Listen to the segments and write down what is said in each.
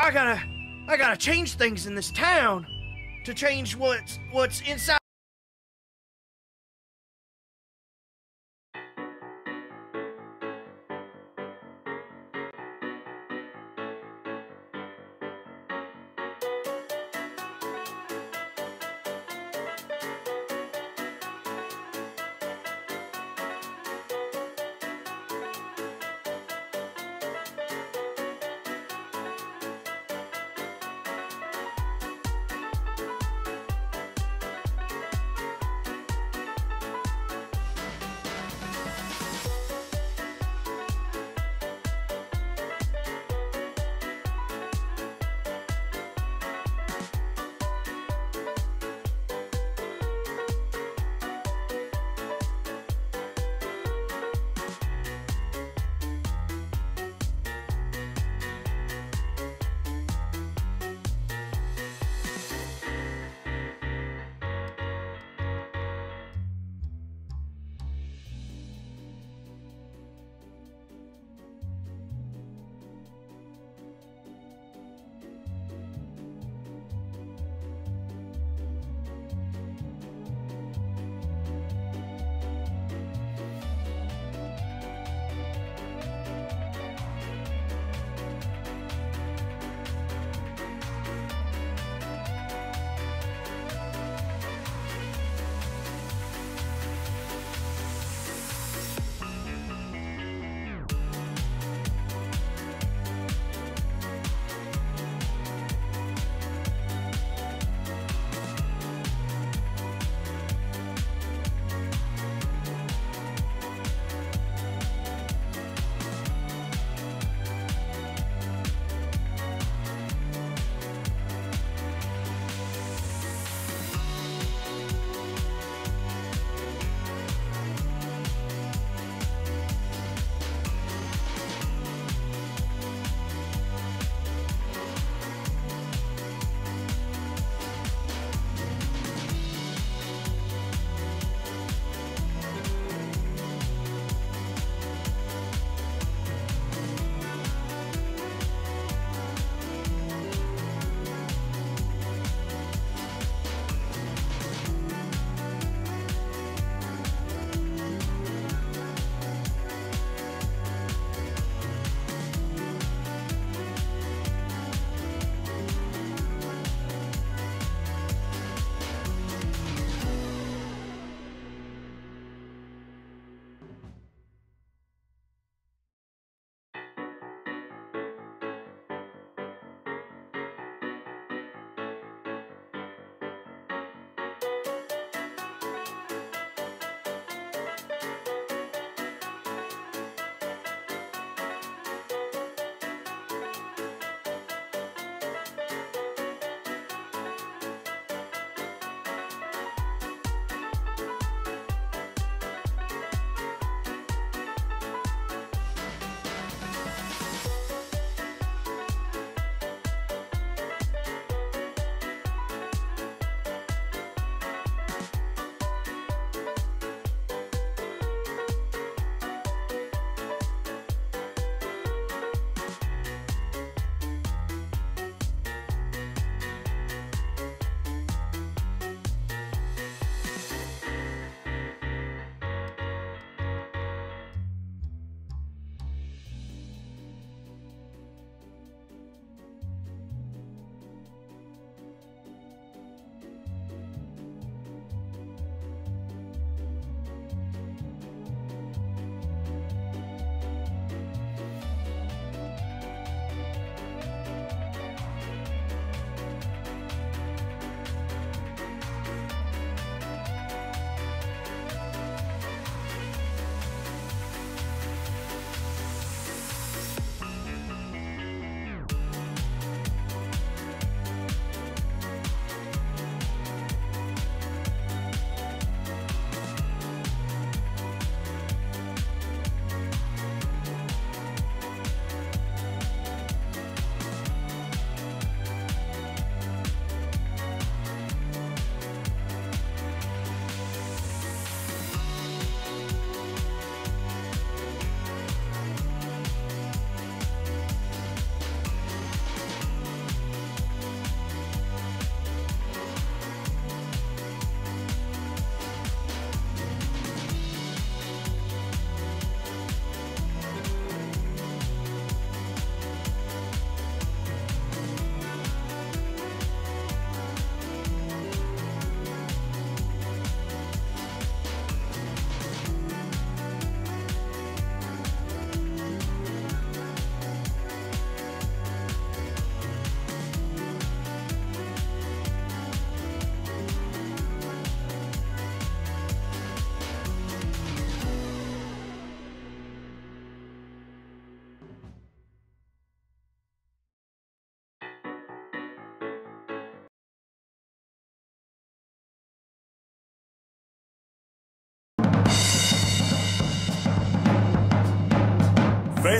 I gotta change things in this town to change what's inside.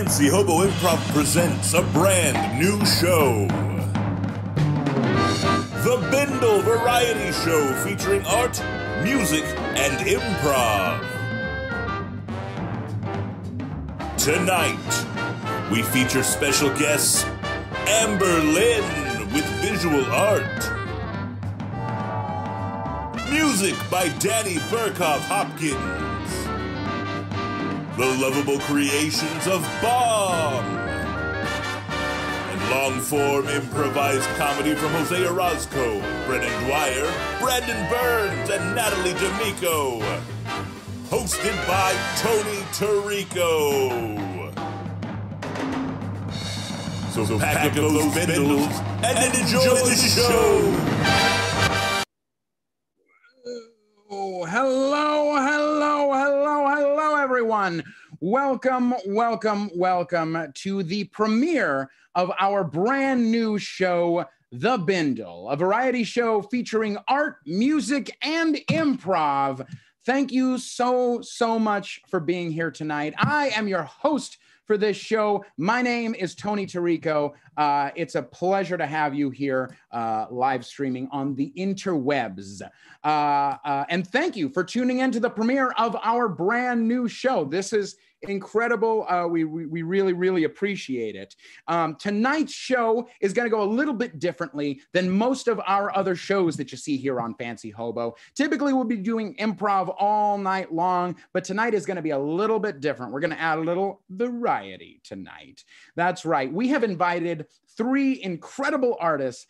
Fancy Hobo Improv presents a brand new show. The Bindle Variety Show, featuring art, music, and improv. Tonight, we feature special guests Amber Lynn with visual art. Music by Dani Berkov-Hopkins. The lovable creations of Baum, and long-form improvised comedy from Jose Orozco, Brennan Dwyer, Brandon Burns, and Natalie D'Amico, hosted by Tony Torrico. So pack up those bindles and enjoy the show. Oh, hello, everyone. Welcome to the premiere of our brand new show, The Bindle, a variety show featuring art, music, and improv. Thank you so much for being here tonight. I am your host for this show. My name is Tony Torrico. It's a pleasure to have you here live streaming on the interwebs. And thank you for tuning in to the premiere of our brand new show. This is incredible. We really appreciate it. Tonight's show is going to go a little bit differently than most of our other shows that you see here on Fancy Hobo. Typically, we'll be doing improv all night long, but tonight is going to be a little bit different. We're going to add a little variety tonight. That's right. We have invited three incredible artists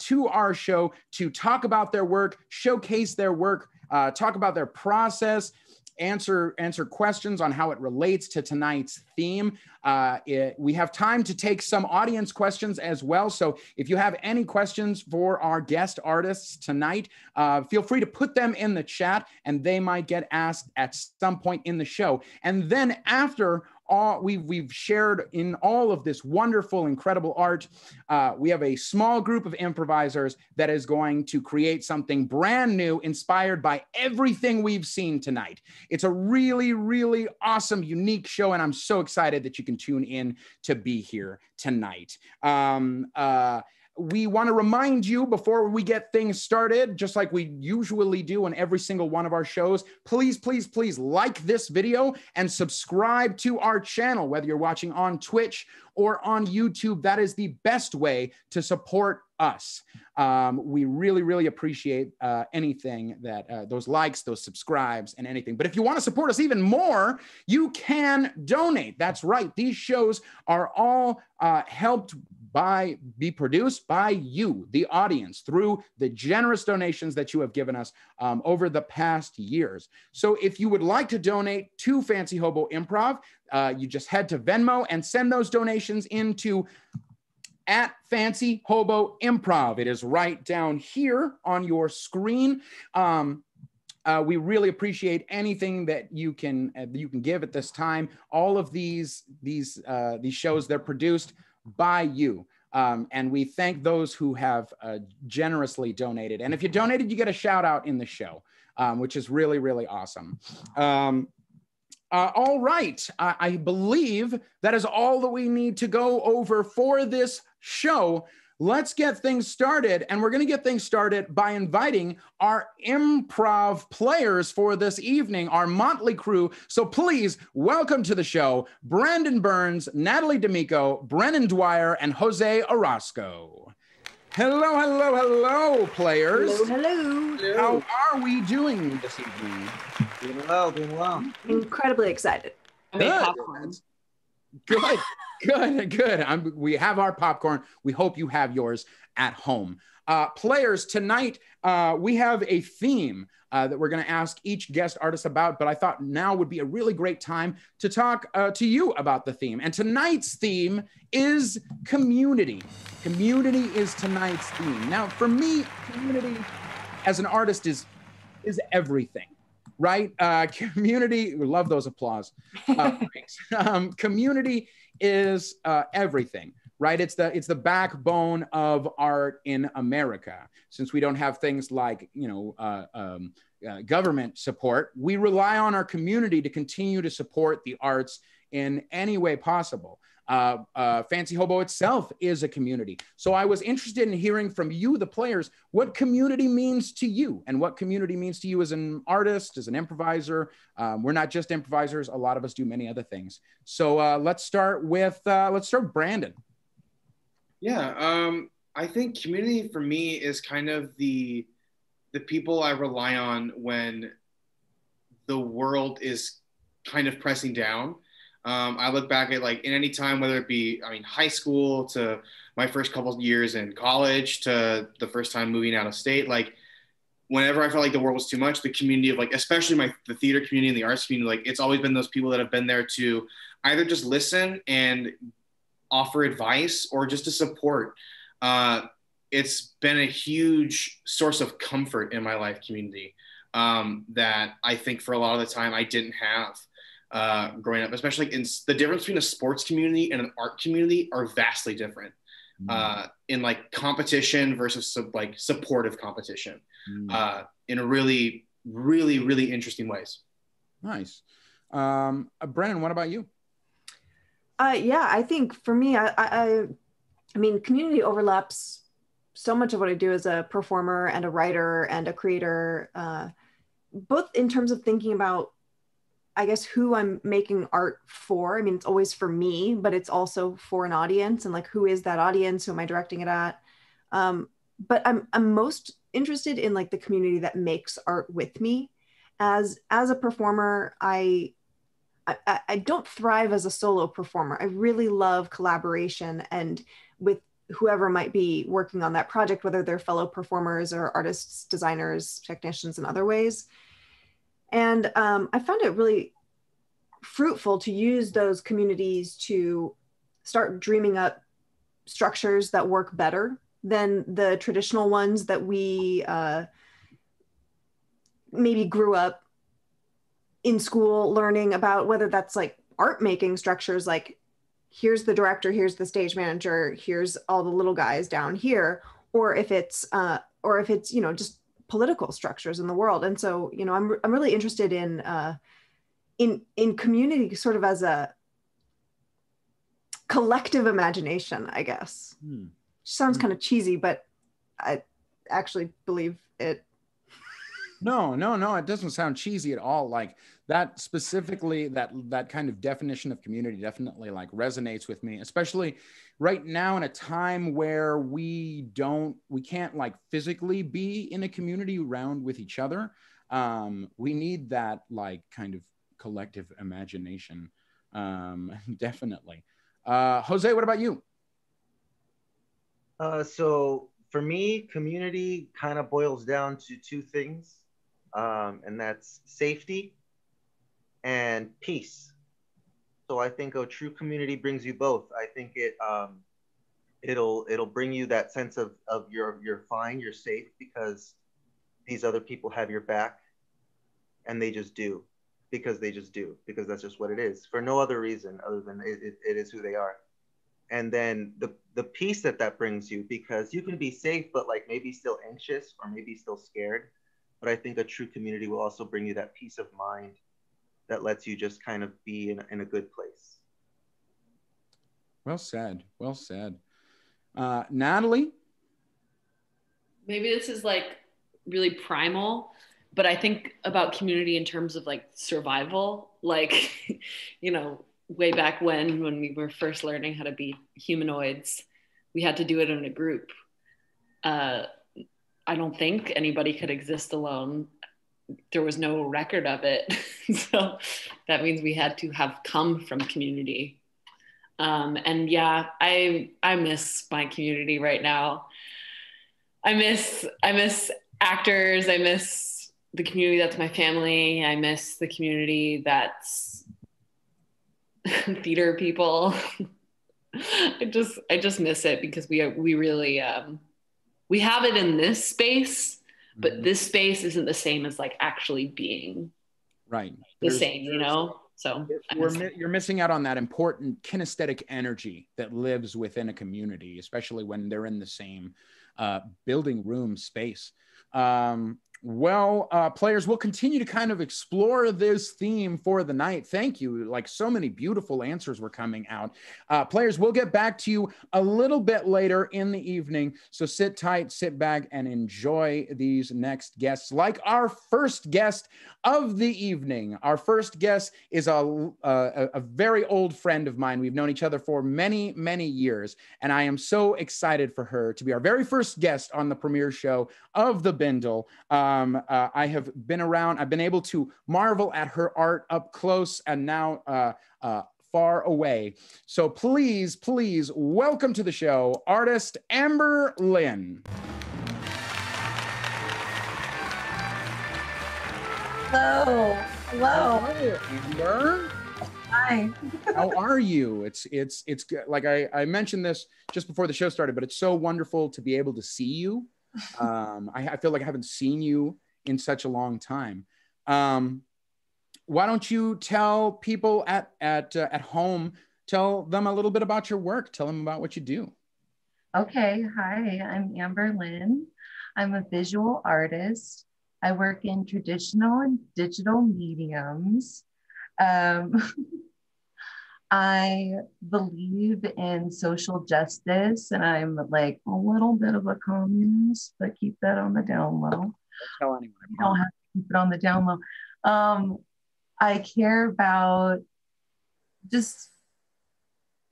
to our show to talk about their work, showcase their work, talk about their process, answer questions on how it relates to tonight's theme. We have time to take some audience questions as well. So if you have any questions for our guest artists tonight, feel free to put them in the chat and they might get asked at some point in the show. And then after we've shared in all of this wonderful, incredible art, we have a small group of improvisers that is going to create something brand new, inspired by everything we've seen tonight. It's a really awesome, unique show, and I'm so excited that you can tune in to be here tonight. We want to remind you before we get things started, just like we usually do on every single one of our shows, please like this video and subscribe to our channel, whether you're watching on Twitch or on YouTube. That is the best way to support us. We really appreciate anything that those likes, those subscribes, and anything. But if you want to support us even more, you can donate. That's right. These shows are all helped by, be produced by you, the audience, through the generous donations that you have given us over the past years. So if you would like to donate to Fancy Hobo Improv, you just head to Venmo and send those donations into at Fancy Hobo Improv. It is right down here on your screen. We really appreciate anything that you can give at this time. All of these shows, they're produced by you. And we thank those who have generously donated. And if you donated, you get a shout out in the show, which is really awesome. All right, I believe that is all that we need to go over for this show. Let's get things started, and we're going to get things started by inviting our improv players for this evening, our motley crew. So please welcome to the show Brandon Burns, Natalie D'Amico, Brennan Dwyer, and Jose Orozco. Hello, hello, players. Hello. How are we doing this evening? Doing well. Incredibly excited. Good. We have our popcorn. We hope you have yours at home. Players, tonight we have a theme that we're going to ask each guest artist about, but I thought now would be a really great time to talk to you about the theme. And tonight's theme is community. Community is tonight's theme. Now, for me, community as an artist is everything. Right? Community, we love those applause. Community is everything, right? It's the backbone of art in America. Since we don't have things like, government support, we rely on our community to continue to support the arts in any way possible. Fancy Hobo itself is a community. So I was interested in hearing from you, the players, what community means to you and what community means to you as an artist, as an improviser. We're not just improvisers. A lot of us do many other things. So let's start with Brandon. Yeah, I think community for me is kind of the people I rely on when the world is kind of pressing down. I look back at like in any time, whether it be, I mean, high school to my first couple of years in college to the first time moving out of state, like whenever I felt like the world was too much, the community of like, especially the theater community and the arts community, like it's always been those people that have been there to either just listen and offer advice or just to support. It's been a huge source of comfort in my life, community, that I think for a lot of the time I didn't have. Growing up, especially in the difference between a sports community and an art community are vastly different in like competition versus like supportive competition in really, really, really interesting ways. Nice. Brennan, what about you? Yeah, I think for me, I mean, community overlaps so much of what I do as a performer and a writer and a creator, both in terms of thinking about I guess who I'm making art for. I mean, it's always for me, but it's also for an audience and like, who is that audience? Who am I directing it at? But I'm most interested in like the community that makes art with me. As a performer, I don't thrive as a solo performer. I really love collaboration and with whoever might be working on that project, whether they're fellow performers or artists, designers, technicians in other ways. And I found it really fruitful to use those communities to start dreaming up structures that work better than the traditional ones that we maybe grew up in school learning about, whether that's like art making structures, like here's the director, here's the stage manager, here's all the little guys down here, or if it's, you know, just political structures in the world. And so, you know, I'm really interested in community sort of as a collective imagination, I guess. Sounds kind of cheesy, but I actually believe it. No, it doesn't sound cheesy at all. Like that specifically, that kind of definition of community definitely like resonates with me, especially right now in a time where we can't like physically be in a community round with each other. We need that like kind of collective imagination, definitely. Jose, what about you? So for me, community kind of boils down to two things. And that's safety and peace. So I think a true community brings you both. I think it it'll bring you that sense of you're fine, you're safe because these other people have your back, and they just do because that's just what it is for no other reason other than it is who they are. And then the peace that brings you, because you can be safe but like maybe still anxious or maybe still scared. But I think a true community will also bring you that peace of mind that lets you just kind of be in a good place. Well said, well said. Natalie? Maybe this is like really primal, but I think about community in terms of like survival, like, you know, way back when we were first learning how to be humanoids, we had to do it in a group. I don't think anybody could exist alone. There was no record of it. So that means we had to have come from community. And yeah, I miss my community right now. I miss actors. I miss the community that's my family. I miss the community that's theater people. I just miss it because we really, we have it in this space, but this space isn't the same as like actually being right. The same, you know? So you're missing out on that important kinesthetic energy that lives within a community, especially when they're in the same building room space. Well, players, we'll continue to kind of explore this theme for the night. Thank you. Like, so many beautiful answers were coming out. Players, we'll get back to you a little bit later in the evening. So sit tight, sit back, and enjoy these next guests. Like our first guest of the evening. Our first guest is a very old friend of mine. We've known each other for many, many years. And I am so excited for her to be our very first guest on the premiere show of The Bindle. I have been around, I've been able to marvel at her art up close and now far away. So please, please welcome to the show, artist Amber Lynn. Hello. Hello. Amber? Hi. How are you? It's good. Like I mentioned this just before the show started, but it's so wonderful to be able to see you. I feel like I haven't seen you in such a long time. Why don't you tell people at home, tell them a little bit about your work, tell them about what you do. Okay, hi, I'm Amber Lynn. I'm a visual artist. I work in traditional and digital mediums. I believe in social justice, and I'm like a little bit of a communist, but keep that on the down low. Don't tell anyone. You don't have to keep it on the down low. I care about just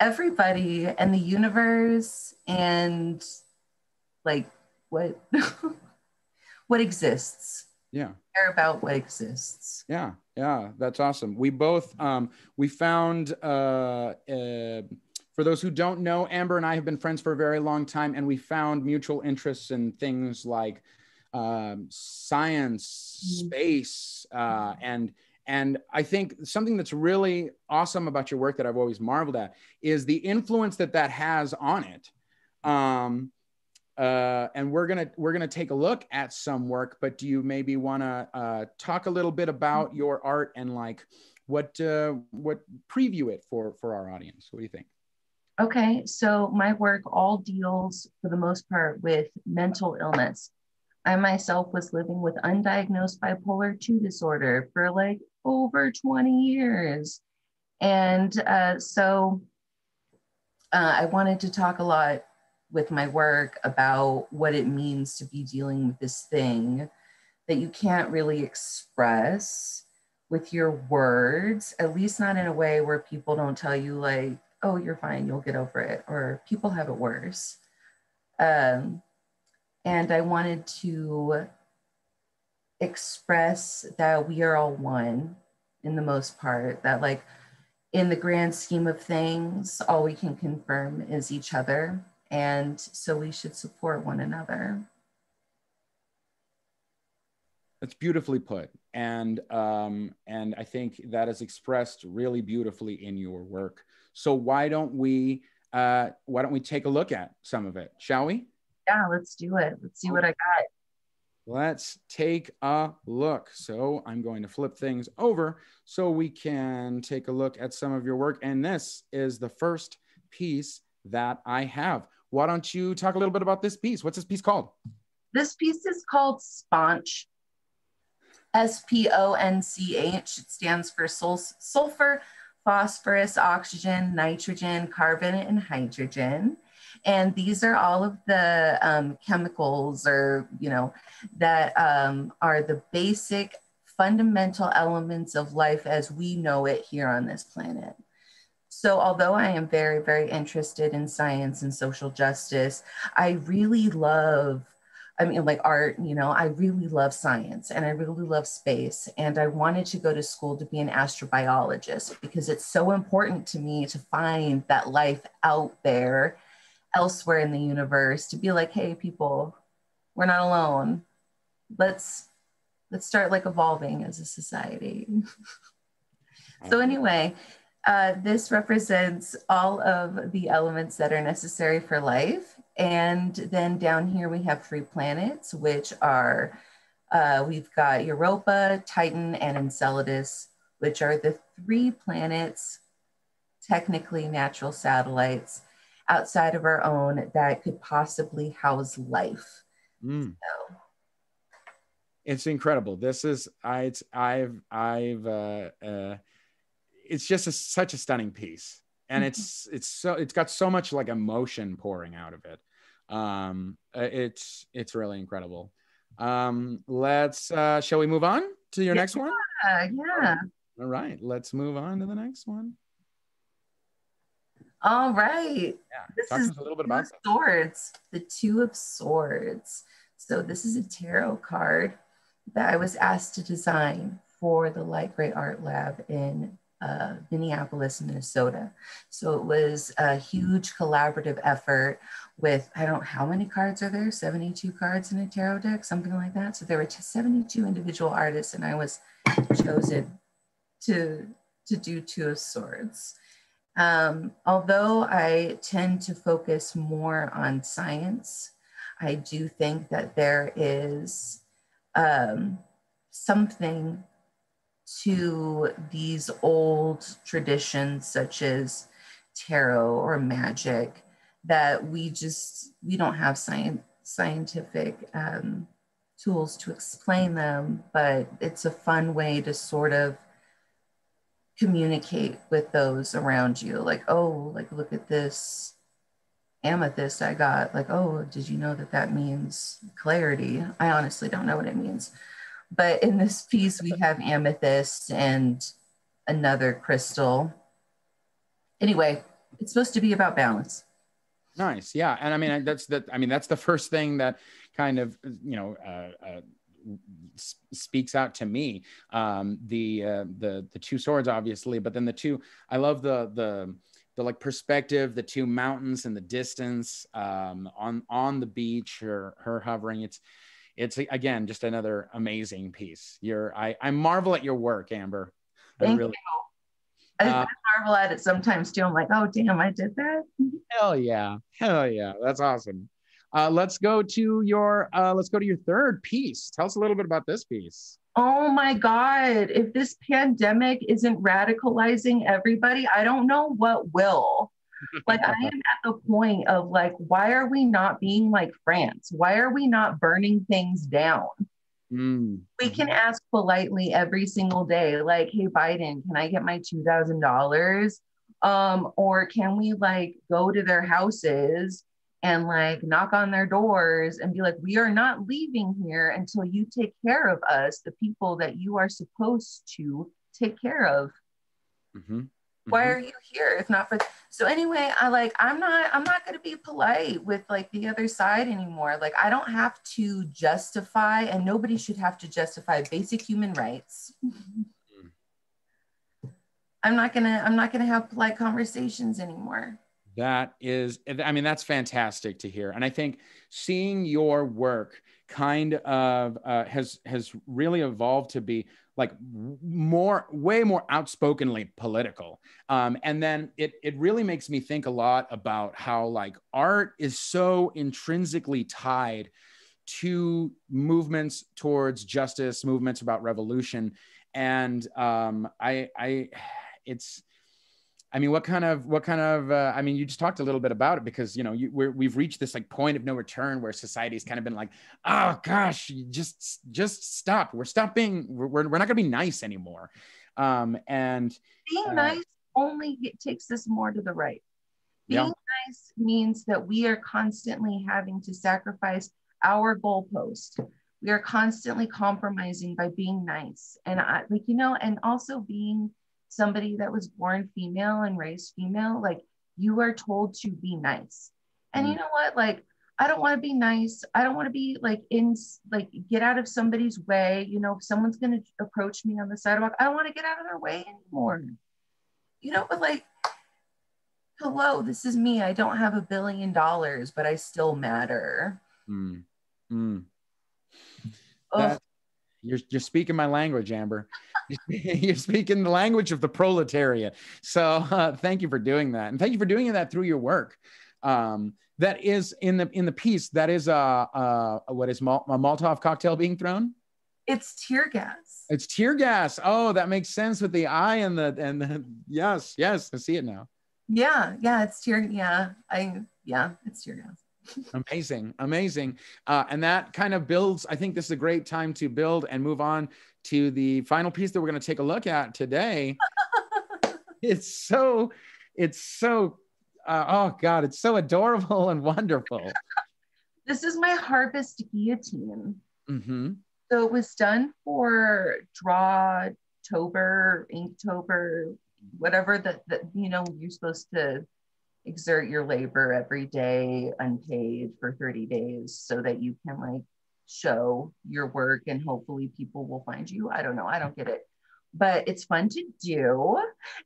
everybody and the universe and like what, what exists. Yeah. Care about what exists. Yeah. Yeah, that's awesome. We both, we found, for those who don't know, Amber and I have been friends for a very long time, and we found mutual interests in things like science, space, and I think something that's really awesome about your work that I've always marveled at is the influence that that has on it. And we're gonna take a look at some work, but do you maybe want to talk a little bit about your art and like what preview it for our audience? What do you think? Okay, so my work all deals for the most part with mental illness. I myself was living with undiagnosed bipolar 2 disorder for like over 20 years, and so I wanted to talk a lot with my work about what it means to be dealing with this thing that you can't really express with your words, at least not in a way where people don't tell you like, oh, you're fine, you'll get over it, or people have it worse. And I wanted to express that we are all one in the most part, that like in the grand scheme of things, all we can confirm is each other. And so we should support one another. That's beautifully put. And I think that is expressed really beautifully in your work. So why don't we take a look at some of it, shall we? Yeah, let's do it. Let's see what I got. Let's take a look. So I'm going to flip things over so we can take a look at some of your work. And this is the first piece that I have. Why don't you talk a little bit about this piece? What's this piece called? This piece is called Sponch, S-P-O-N-C-H. It stands for sulfur, phosphorus, oxygen, nitrogen, carbon, and hydrogen. And these are all of the chemicals or, you know, that are the basic fundamental elements of life as we know it here on this planet. So although I am very, very interested in science and social justice, I really love, I mean, like art, you know, I really love science and I really love space. And I wanted to go to school to be an astrobiologist because it's so important to me to find that life out there, elsewhere in the universe, to be like, hey, people, we're not alone. Let's start like evolving as a society. So anyway, this represents all of the elements that are necessary for life. And then down here, we have 3 planets, which are, we've got Europa, Titan, and Enceladus, which are the 3 planets, technically natural satellites, outside of our own that could possibly house life. Mm. So. It's incredible. This is, it's just such a stunning piece. And it's got so much like emotion pouring out of it. It's really incredible. Shall we move on to your next one? Yeah. All right, let's move on to the next one. All right. Yeah. This is a little bit about swords, the Two of Swords. So this is a tarot card that I was asked to design for the Light Gray Art Lab in Minneapolis, Minnesota. So it was a huge collaborative effort with, I don't know how many cards are there, 72 cards in a tarot deck, something like that. So there were 72 individual artists, and I was chosen to do Two of Swords. Although I tend to focus more on science, I do think that there is something to these old traditions, such as tarot or magic, that we don't have scientific tools to explain them, but it's a fun way to sort of communicate with those around you. Like, oh, like, look at this amethyst I got. Like, oh, did you know that that means clarity? I honestly don't know what it means. But in this piece, we have amethyst and another crystal. Anyway, it's supposed to be about balance. Nice. Yeah. And I mean, that's the first thing that kind of, speaks out to me, the two swords, obviously, but then the two, I love the like perspective, the two mountains and the distance, on the beach or her hovering. It's again, just another amazing piece. I marvel at your work, Amber. Thank you. I marvel at it sometimes too. I'm like, oh damn, I did that. Hell yeah. That's awesome. Let's go to your third piece. Tell us a little bit about this piece. Oh my God. If this pandemic isn't radicalizing everybody, I don't know what will. Like, I am at the point of like, why are we not being like France? Why are we not burning things down? Mm. We can ask politely every single day, like, hey, Biden, can I get my $2,000? Or can we like go to their houses and like knock on their doors and be like, we are not leaving here until you take care of us, the people that you are supposed to take care of. Mm-hmm. Why are you here if not for? So anyway, I'm not going to be polite with like the other side anymore. Like, I don't have to justify, and nobody should have to justify basic human rights. I'm not going to have polite conversations anymore. That is, I mean, that's fantastic to hear. And I think seeing your work kind of has really evolved to be like way more outspokenly political. And then it really makes me think a lot about how like art is so intrinsically tied to movements towards justice, movements about revolution. And I mean, you just talked a little bit about it, because, we've reached this like point of no return where society's kind of been like, oh gosh, just stop. We're not gonna be nice anymore. Being nice only takes us more to the right. Being nice means that we are constantly having to sacrifice our goalpost. We are constantly compromising by being nice. And and also being somebody that was born female and raised female, like, you are told to be nice. And you know what? Like, I don't want to be nice. I don't want to be like get out of somebody's way. If someone's going to approach me on the sidewalk, I don't want to get out of their way anymore. But like, hello, this is me. I don't have $1 billion, but I still matter. Mm. Mm. You're speaking my language, Amber. You're speaking the language of the proletariat. So thank you for doing that. And thank you for doing that through your work. That is in the piece, that is what is a Molotov cocktail being thrown? It's tear gas. It's tear gas. Oh, that makes sense with the eye and the yes, I see it now. Yeah, it's tear gas. Amazing, amazing. And that kind of builds, I think this is a great time to build and move on to the final piece that we're going to take a look at today. Oh God, it's so adorable and wonderful. This is my harvest guillotine. Mm-hmm. So it was done for Drawtober, Inktober, whatever that you know, you're supposed to exert your labor every day unpaid for 30 days so that you can like show your work and hopefully people will find you. I don't know, I don't get it, but it's fun to do.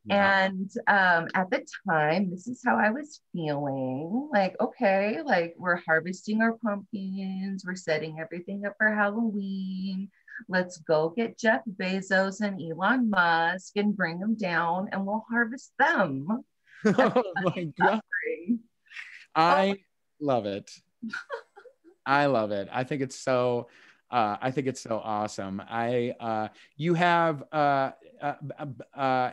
Yeah. And at the time, this is how I was feeling, like, okay, like we're harvesting our pumpkins, we're setting everything up for Halloween. Let's go get Jeff Bezos and Elon Musk and bring them down and we'll harvest them. Oh my God. I love it. I love it. I think it's so, awesome. You have, and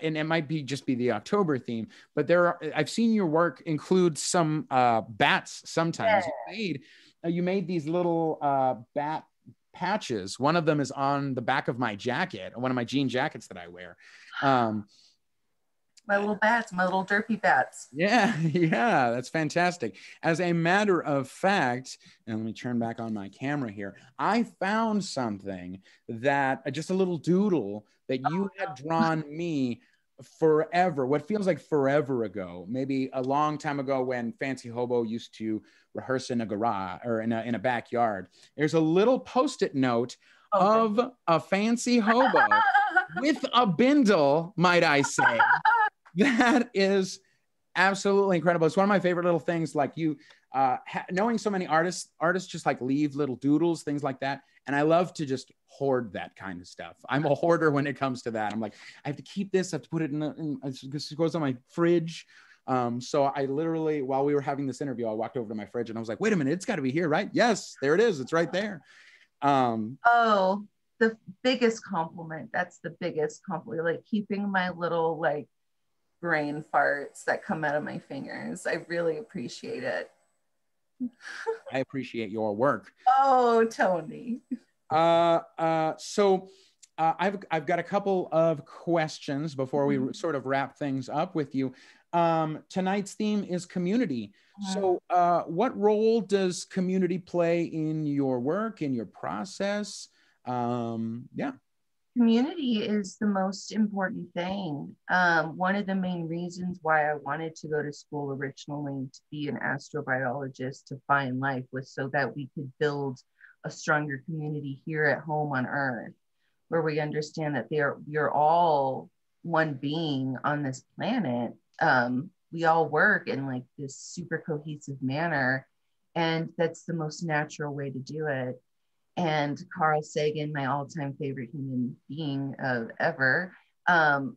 it might be just be the October theme, but there are, I've seen your work include some bats sometimes. Yeah. You made these little bat patches. One of them is on the back of my jacket, one of my jean jackets that I wear. My little bats, my little derpy bats. Yeah, yeah, that's fantastic. As a matter of fact, and let me turn back on my camera here, I found something that, just a little doodle that you had drawn me forever, what feels like forever ago, maybe a long time ago when Fancy Hobo used to rehearse in a garage or in a backyard. There's a little post-it note of a Fancy Hobo with a bindle, might I say. That is absolutely incredible. It's one of my favorite little things, like you, knowing so many artists just like leave little doodles, things like that. And I love to just hoard that kind of stuff. I'm a hoarder when it comes to that. I'm like, I have to keep this, I have to put it it goes on my fridge. So I literally, while we were having this interview, I walked over to my fridge and I was like, wait a minute, it's gotta be here, right? Yes, there it is, it's right there. The biggest compliment, that's the biggest compliment, like keeping my little like brain farts that come out of my fingers. I really appreciate it. I appreciate your work. Oh, Tony. I've got a couple of questions before we sort of wrap things up with you. Tonight's theme is community. So what role does community play in your work, in your process? Community is the most important thing. One of the main reasons why I wanted to go to school originally to be an astrobiologist to find life was so that we could build a stronger community here at home on Earth, where we understand that you're all one being on this planet. We all work in like this super cohesive manner, and that's the most natural way to do it. And Carl Sagan, my all-time favorite human being of ever, in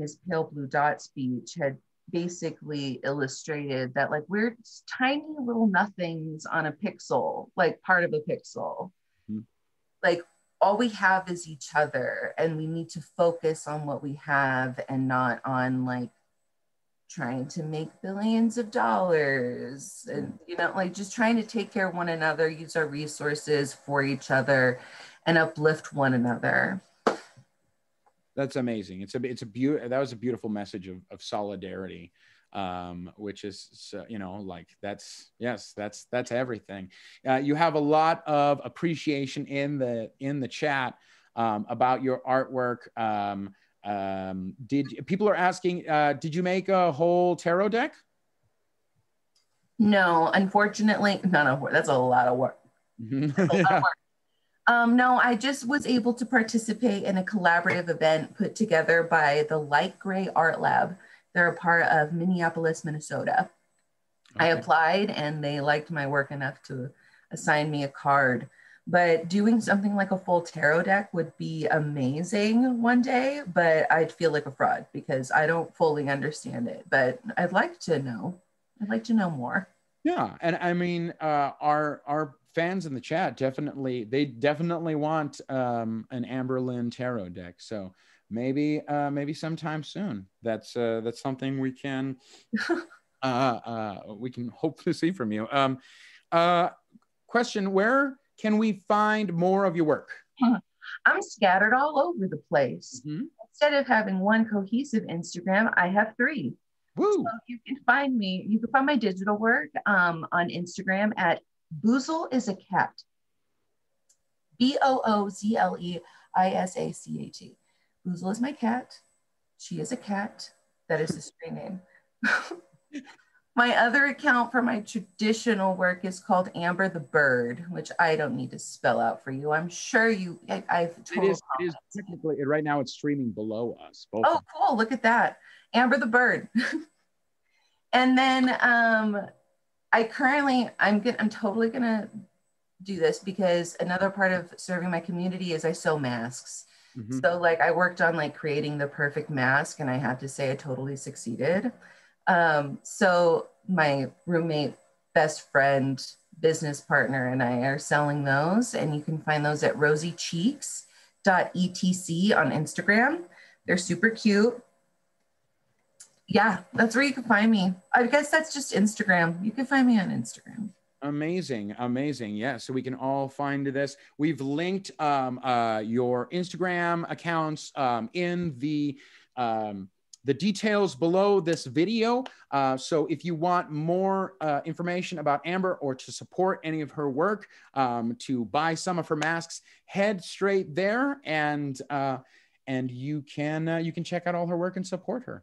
his Pale Blue Dot speech had basically illustrated that like we're tiny little nothings on a pixel, like part of a pixel. Mm-hmm. Like all we have is each other, and we need to focus on what we have and not on like trying to make billions of dollars and, you know, like just trying to take care of one another, use our resources for each other and uplift one another. That's amazing. That was a beautiful message of solidarity, which is, you know, like that's everything. You have a lot of appreciation in the chat about your artwork. People are asking, did you make a whole tarot deck? No, unfortunately, no, that's a lot of work. No, I just was able to participate in a collaborative event put together by the Light Gray Art Lab. They're a part of Minneapolis, Minnesota. Okay. I applied and they liked my work enough to assign me a card. But doing something like a full tarot deck would be amazing one day, but I'd feel like a fraud because I don't fully understand it, but I'd like to know. I'd like to know more. Yeah, and I mean, our fans in the chat, definitely want an Amber Lynn tarot deck. So maybe sometime soon. That's something we can hopefully see from you. Question, where can we find more of your work? I'm scattered all over the place. Mm-hmm. Instead of having one cohesive Instagram, I have three. Woo. So you can find me, you can find my digital work on Instagram at Boozle is a cat. B-O-O-Z-L-E-I-S-A-C-A-T. Boozle is my cat. She is a cat. That is the screen name. My other account for my traditional work is called Amber the Bird, which I don't need to spell out for you. I'm sure you, I've told it is technically, right now it's streaming below us. Both. Oh, cool, look at that. Amber the Bird. And then I'm totally gonna do this because another part of serving my community is I sew masks. Mm-hmm. So like I worked on like creating the perfect mask, and I have to say I totally succeeded. So my roommate, best friend, business partner, and I are selling those, and you can find those at rosycheeks.etc on Instagram. They're super cute. Yeah, that's where you can find me. I guess that's just Instagram. You can find me on Instagram. Amazing, amazing. Yeah, so we can all find this. We've linked your Instagram accounts in the details below this video. So if you want more information about Amber or to support any of her work, to buy some of her masks, head straight there, and you can check out all her work and support her.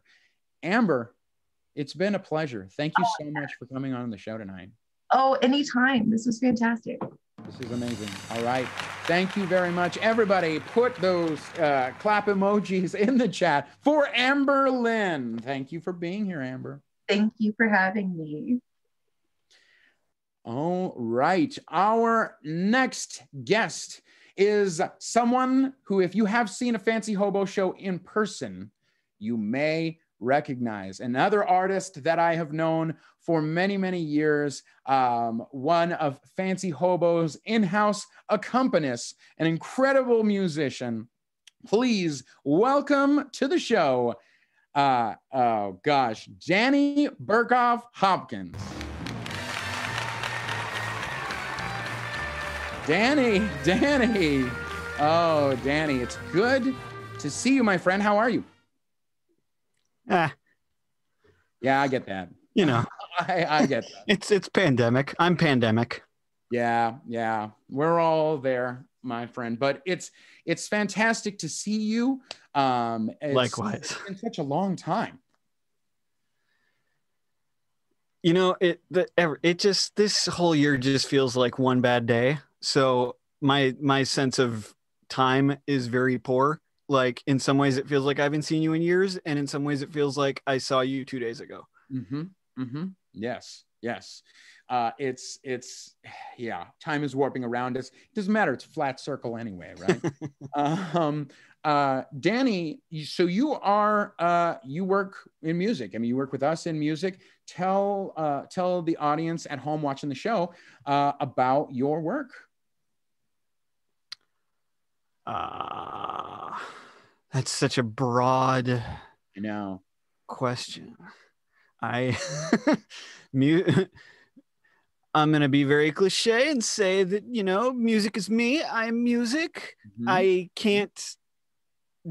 Amber, it's been a pleasure. Thank you so much for coming on the show tonight. Oh, anytime. This was fantastic. This is amazing. All right. Thank you very much. Everybody put those clap emojis in the chat for Amber Lynn. Thank you for being here, Amber. Thank you for having me. All right. Our next guest is someone who, if you have seen a Fancy Hobo show in person, you may recognize. Another artist that I have known for many, many years, one of Fancy Hobo's in-house accompanists, an incredible musician. Please welcome to the show, oh gosh, Dani Berkov-Hopkins. Dani, oh, Dani, it's good to see you, my friend. How are you? Yeah, I get that. You know, I get that. It's pandemic. I'm pandemic. Yeah. We're all there, my friend. But it's fantastic to see you. Likewise. It's been such a long time. You know, this whole year just feels like one bad day. So my sense of time is very poor. Like, in some ways it feels like I haven't seen you in years, and in some ways it feels like I saw you 2 days ago. Mm-hmm. Mm-hmm. Yes. Yeah, time is warping around us. It doesn't matter. It's a flat circle anyway, right? Dani, so you work in music. I mean, you work with us in music. Tell the audience at home watching the show about your work. That's such a broad question. I'm going to be very cliche and say that, you know, music is me. I'm music. Mm-hmm. I can't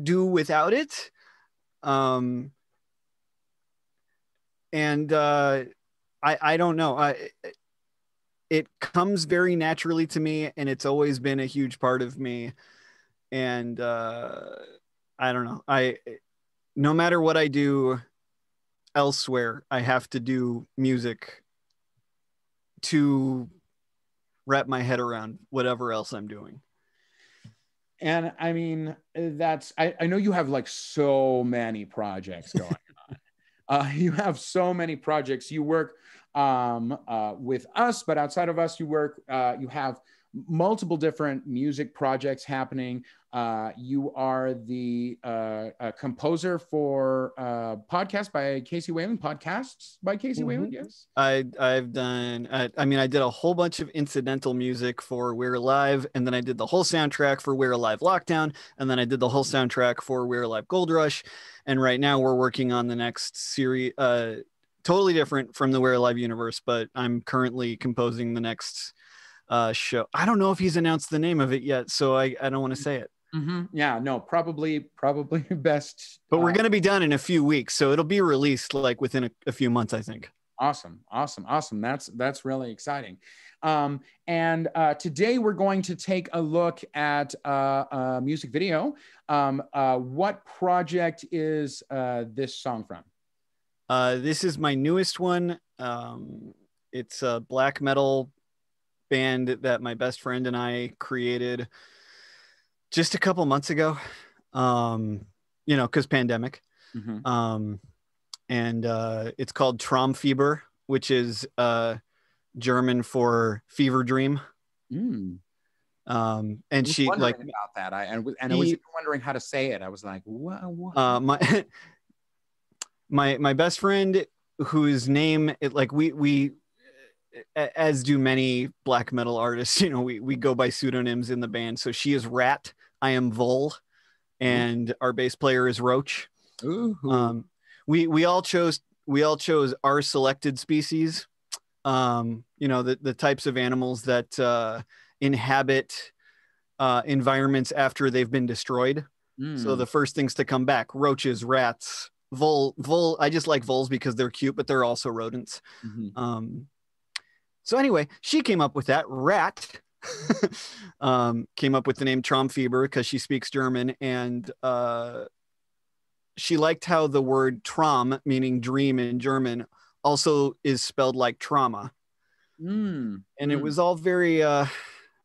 do without it. I don't know. It comes very naturally to me, and it's always been a huge part of me. And I don't know. No matter what I do elsewhere, I have to do music to wrap my head around whatever else I'm doing. And I mean, I know you have like so many projects going on. You have so many projects. You work with us, but outside of us, you have multiple different music projects happening. You are the composer for podcast by Casey Whalen, podcasts by Casey Whalen, yes? I did a whole bunch of incidental music for We're Alive, and then I did the whole soundtrack for We're Alive Lockdown, and then I did the whole soundtrack for We're Alive Gold Rush, and right now we're working on the next series, totally different from the We're Alive universe, but I'm currently composing the next show. I don't know if he's announced the name of it yet, so I don't want to say it. Mm-hmm. Yeah, no, probably best. But we're going to be done in a few weeks, so it'll be released like within a few months, I think. Awesome. That's really exciting. And today we're going to take a look at a music video. What project is this song from? This is my newest one. It's a black metal band that my best friend and I created just a couple months ago, you know, because pandemic. Mm-hmm. And it's called Traumfieber, which is German for fever dream. Mm. And she like about that. I was wondering how to say it. I was like, what? My best friend, whose name we as do many black metal artists, you know, we go by pseudonyms in the band. So she is Rat. I am Vol, and our bass player is Roach. Ooh. We all chose our selected species, you know, the types of animals that inhabit environments after they've been destroyed. Mm. So the first things to come back: roaches, rats, vole. I just like voles because they're cute, but they're also rodents. Mm-hmm. So anyway, she came up with that. Rat came up with the name Traumfieber because she speaks German, and she liked how the word Traum, meaning dream in German, also is spelled like trauma. Mm. And it was all very,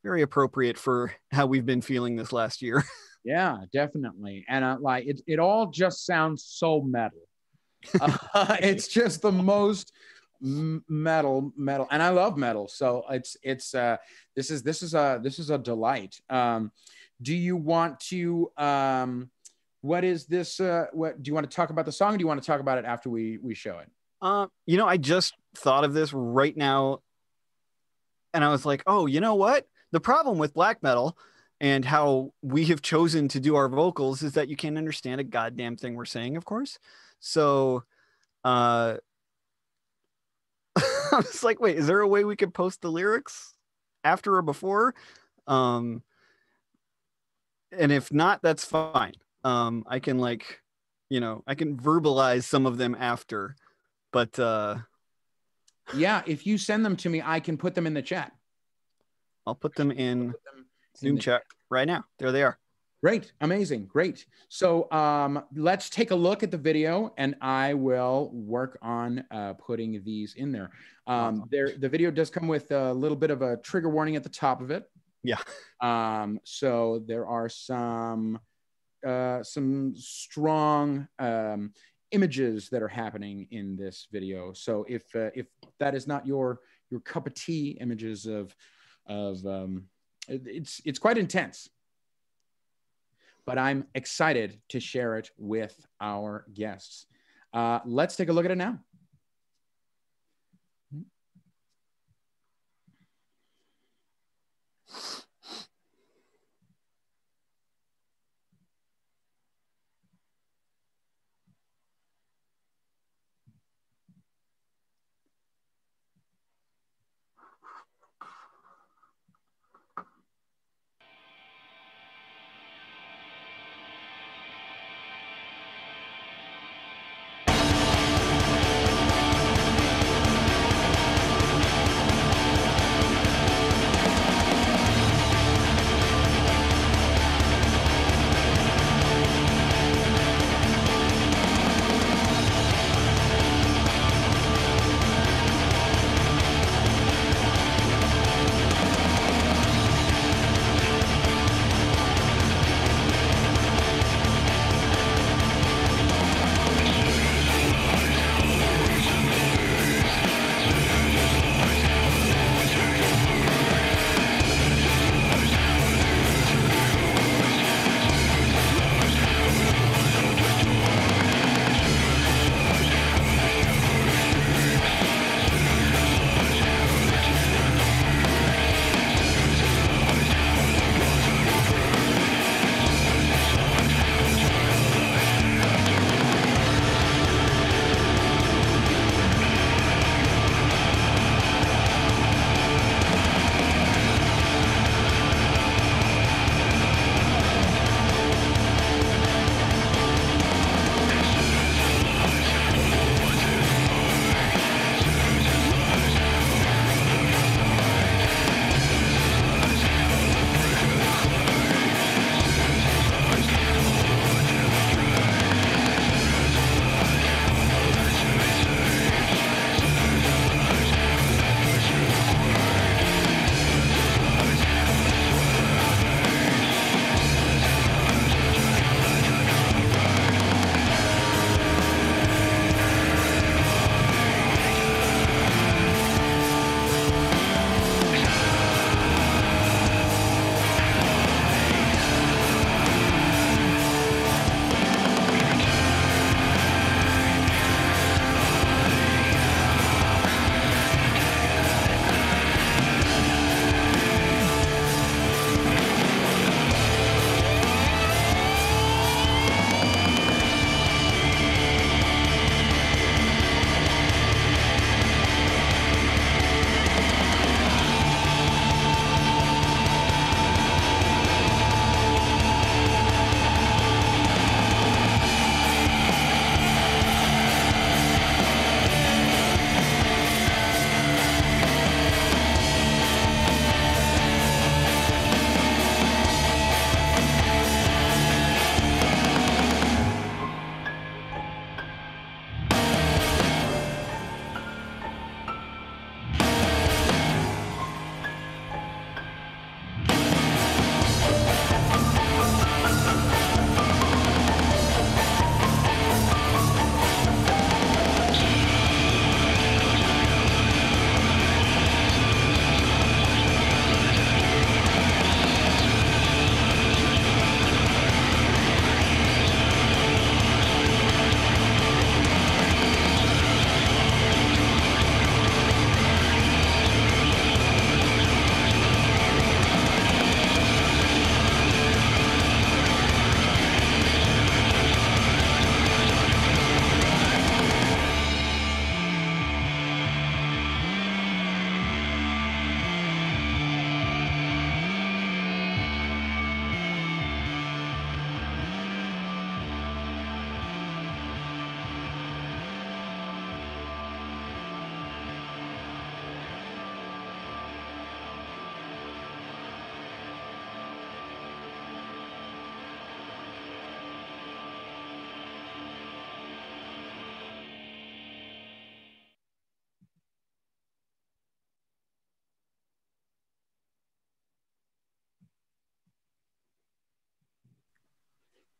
very appropriate for how we've been feeling this last year. Yeah, definitely. And it all just sounds so metal. It's just the most metal. And I love metal. So this is a delight. Do you want to, what is this? What do you want to talk about the song? Or do you want to talk about it after we show it? You know, I just thought of this right now, and I was like, oh, you know what? The problem with black metal and how we have chosen to do our vocals is that you can't understand a goddamn thing we're saying, of course. So, I was like, wait, is there a way we could post the lyrics after or before? And if not, that's fine. I can I can verbalize some of them after, but yeah, if you send them to me, I can put them in the chat. I'll put them in Zoom chat right now. There they are. Great. Amazing. Great. So let's take a look at the video, and I will work on putting these in there. The video does come with a little bit of a trigger warning at the top of it. Yeah. So there are some strong images that are happening in this video. So if that is not your cup of tea, images of it's quite intense. But I'm excited to share it with our guests. Let's take a look at it now.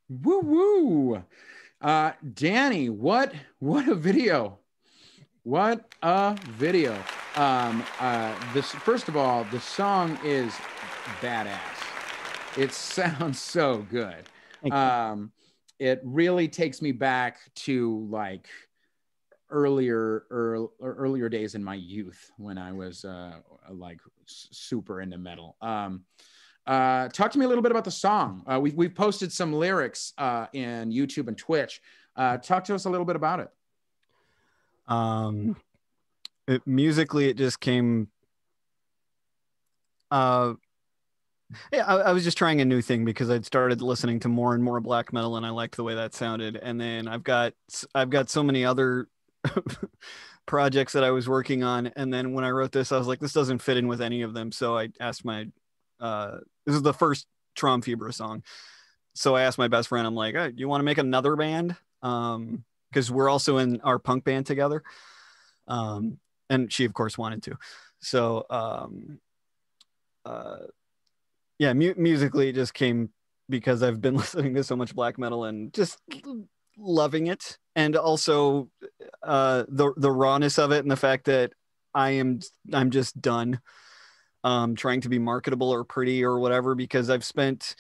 Woo woo. Dani, what a video. What a video. This, first of all, the song is badass. It sounds so good. It really takes me back to like earlier days in my youth when I was like super into metal. Talk to me a little bit about the song. We've posted some lyrics in YouTube and Twitch. Talk to us a little bit about it. Musically, it just came. I was just trying a new thing because I'd started listening to more and more black metal, and I liked the way that sounded. And then I've got so many other projects that I was working on. And then when I wrote this, I was like, this doesn't fit in with any of them. So I asked my, this is the first Traumfieber song. So I asked my best friend, I'm like, hey, you want to make another band? Because we're also in our punk band together. And she, of course, wanted to. So, yeah, musically it just came because I've been listening to so much black metal and just loving it. And also the rawness of it and the fact that I'm just done trying to be marketable or pretty or whatever, because I've spent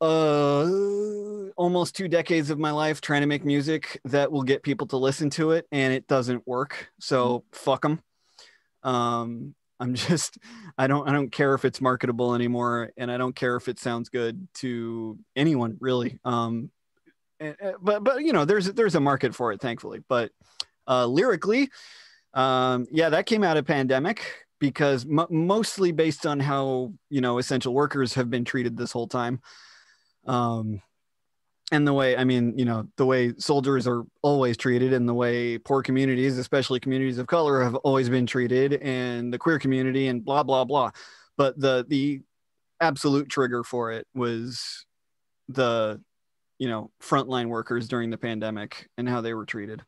almost 2 decades of my life trying to make music that will get people to listen to it, and it doesn't work. So fuck them. I'm just, I don't care if it's marketable anymore, and I don't care if it sounds good to anyone, really. But you know, there's a market for it, thankfully. But lyrically, yeah, that came out of pandemic because mostly based on how, you know, essential workers have been treated this whole time, and the way, I mean, you know, the way soldiers are always treated and the way poor communities, especially communities of color, have always been treated, and the queer community and blah, blah, blah. But the absolute trigger for it was the, you know, frontline workers during the pandemic and how they were treated,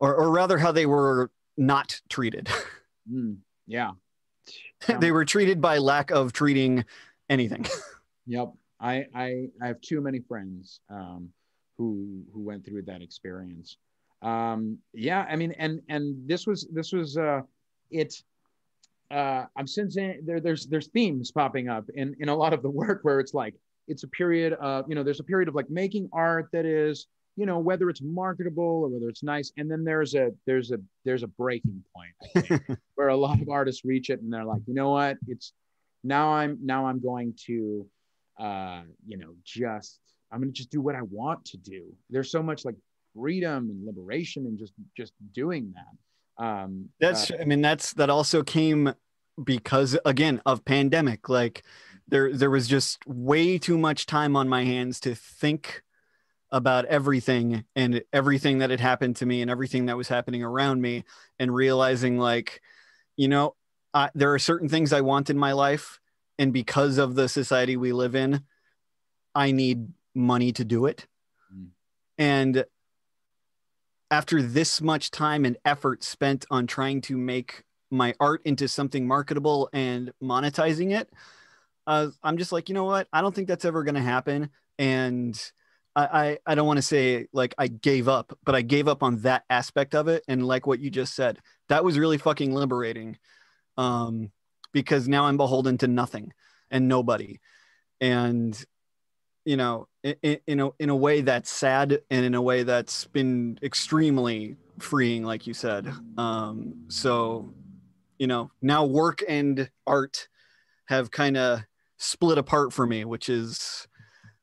or rather how they were not treated. Yeah. They were treated by lack of treating anything. Yep. I have too many friends who went through that experience. Yeah, I mean, and this was it. I'm sensing there's themes popping up in a lot of the work where it's like it's a period of, you know, there's a period of like making art that is, you know, whether it's marketable or whether it's nice, and then there's a breaking point, I think, where a lot of artists reach it and they're like, you know what, it's now I'm going to. You know, I'm gonna just do what I want to do. There's so much like freedom and liberation and just doing that. That also came because, again, of pandemic. Like there was just way too much time on my hands to think about everything and everything that had happened to me and everything that was happening around me, and realizing like, you know, there are certain things I want in my life. And because of the society we live in, I need money to do it. And after this much time and effort spent on trying to make my art into something marketable and monetizing it, I'm just like, you know what? I don't think that's ever going to happen. And I don't want to say like I gave up, but I gave up on that aspect of it. And like what you just said, that was really fucking liberating. Because now I'm beholden to nothing and nobody. And, you know, in a way that's sad, and in a way that's been extremely freeing, like you said. So, you know, now work and art have kind of split apart for me, which is,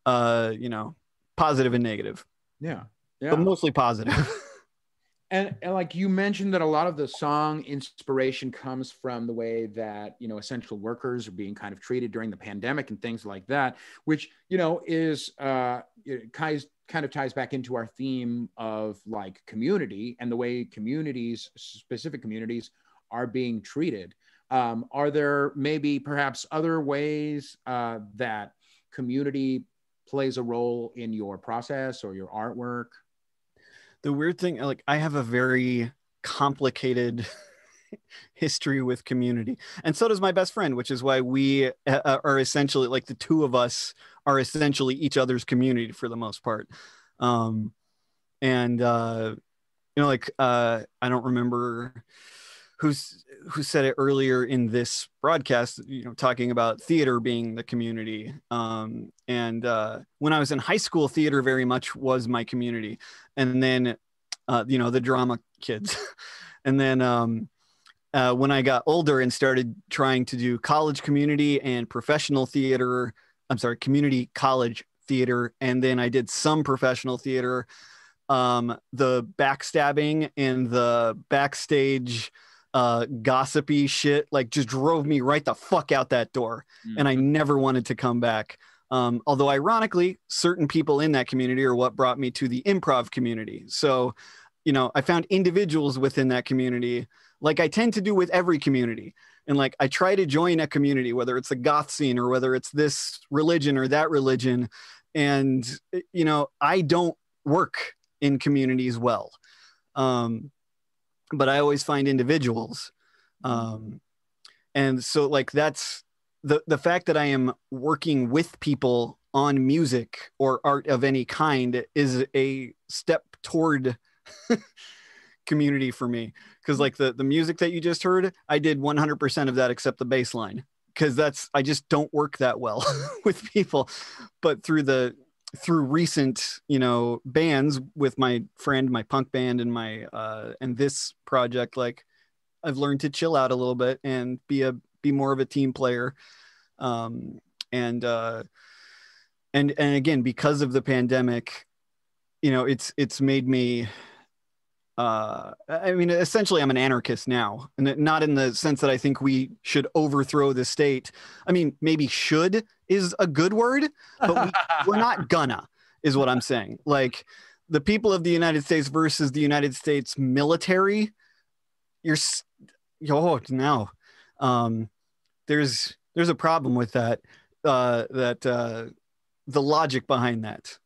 you know, positive and negative. Yeah. Yeah. But mostly positive. And like you mentioned that a lot of the song inspiration comes from the way that, you know, essential workers are being kind of treated during the pandemic and things like that, which, you know, is kind of ties back into our theme of like community and the way communities, specific communities, are being treated. Are there maybe perhaps other ways that community plays a role in your process or your artwork? The weird thing, like I have a very complicated history with community, and so does my best friend, which is why we are essentially like the two of us are essentially each other's community for the most part. I don't remember who said it earlier in this broadcast, you know, talking about theater being the community. When I was in high school, theater very much was my community. And then, you know, the drama kids. And then when I got older and started trying to do college community and professional theater, I'm sorry, community college theater. And then I did some professional theater. The backstabbing and the backstage gossipy shit like just drove me right the fuck out that door. Mm-hmm. And I never wanted to come back. Although ironically, certain people in that community are what brought me to the improv community. So, you know, I found individuals within that community, like I tend to do with every community. And like, I try to join a community, whether it's the goth scene or whether it's this religion or that religion. And, you know, I don't work in communities well. But I always find individuals. And so like, that's the fact that I am working with people on music or art of any kind is a step toward community for me, because like the music that you just heard, I did 100% of that except the bass line, because that's, I just don't work that well with people. But through recent, you know, bands with my friend, my punk band and my and this project, like I've learned to chill out a little bit and be more of a team player. And again, because of the pandemic, you know, it's made me I mean, essentially, I'm an anarchist now, and not in the sense that I think we should overthrow the state. I mean, maybe should is a good word, but we're not gonna, is what I'm saying. Like the people of the United States versus the United States military, there's a problem with that, the logic behind that.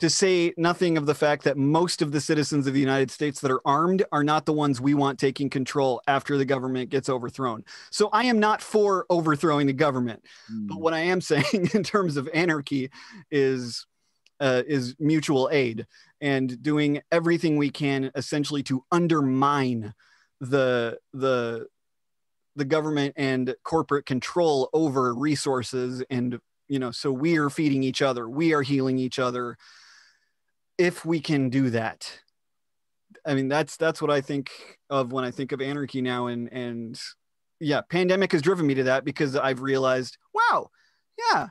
To say nothing of the fact that most of the citizens of the United States that are armed are not the ones we want taking control after the government gets overthrown. So I am not for overthrowing the government. But what I am saying in terms of anarchy is mutual aid and doing everything we can essentially to undermine the government and corporate control over resources and, you know, so we are feeding each other. We are healing each other. If we can do that, I mean, that's what I think of when I think of anarchy now. And yeah, pandemic has driven me to that because I've realized, wow, yeah.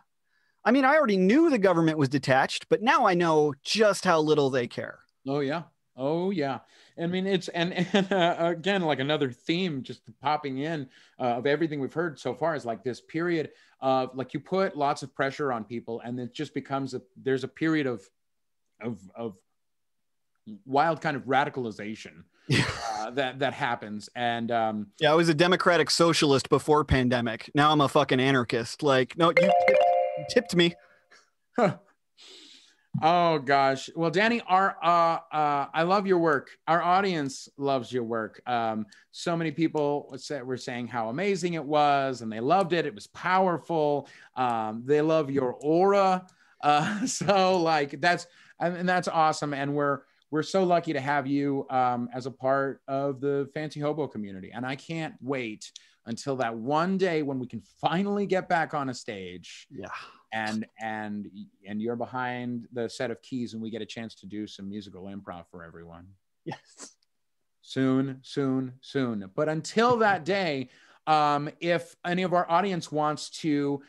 I mean, I already knew the government was detached, but now I know just how little they care. Oh yeah. Oh yeah. I mean, it's, and again, like another theme just popping in of everything we've heard so far is like this period of like, you put lots of pressure on people and it just becomes there's a period of wild kind of radicalization that happens. And yeah, I was a democratic socialist before pandemic. Now I'm a fucking anarchist. Like, no, you tipped me. Huh. Oh gosh. Well, Dani, I love your work. Our audience loves your work. So many people were saying how amazing it was and they loved it. It was powerful. They love your aura. So like that's awesome. And we're so lucky to have you as a part of the Fancy Hobo community. And I can't wait until that one day when we can finally get back on a stage. Yeah. And you're behind the set of keys and we get a chance to do some musical improv for everyone. Yes. Soon, soon, soon. But until that day, if any of our audience wants to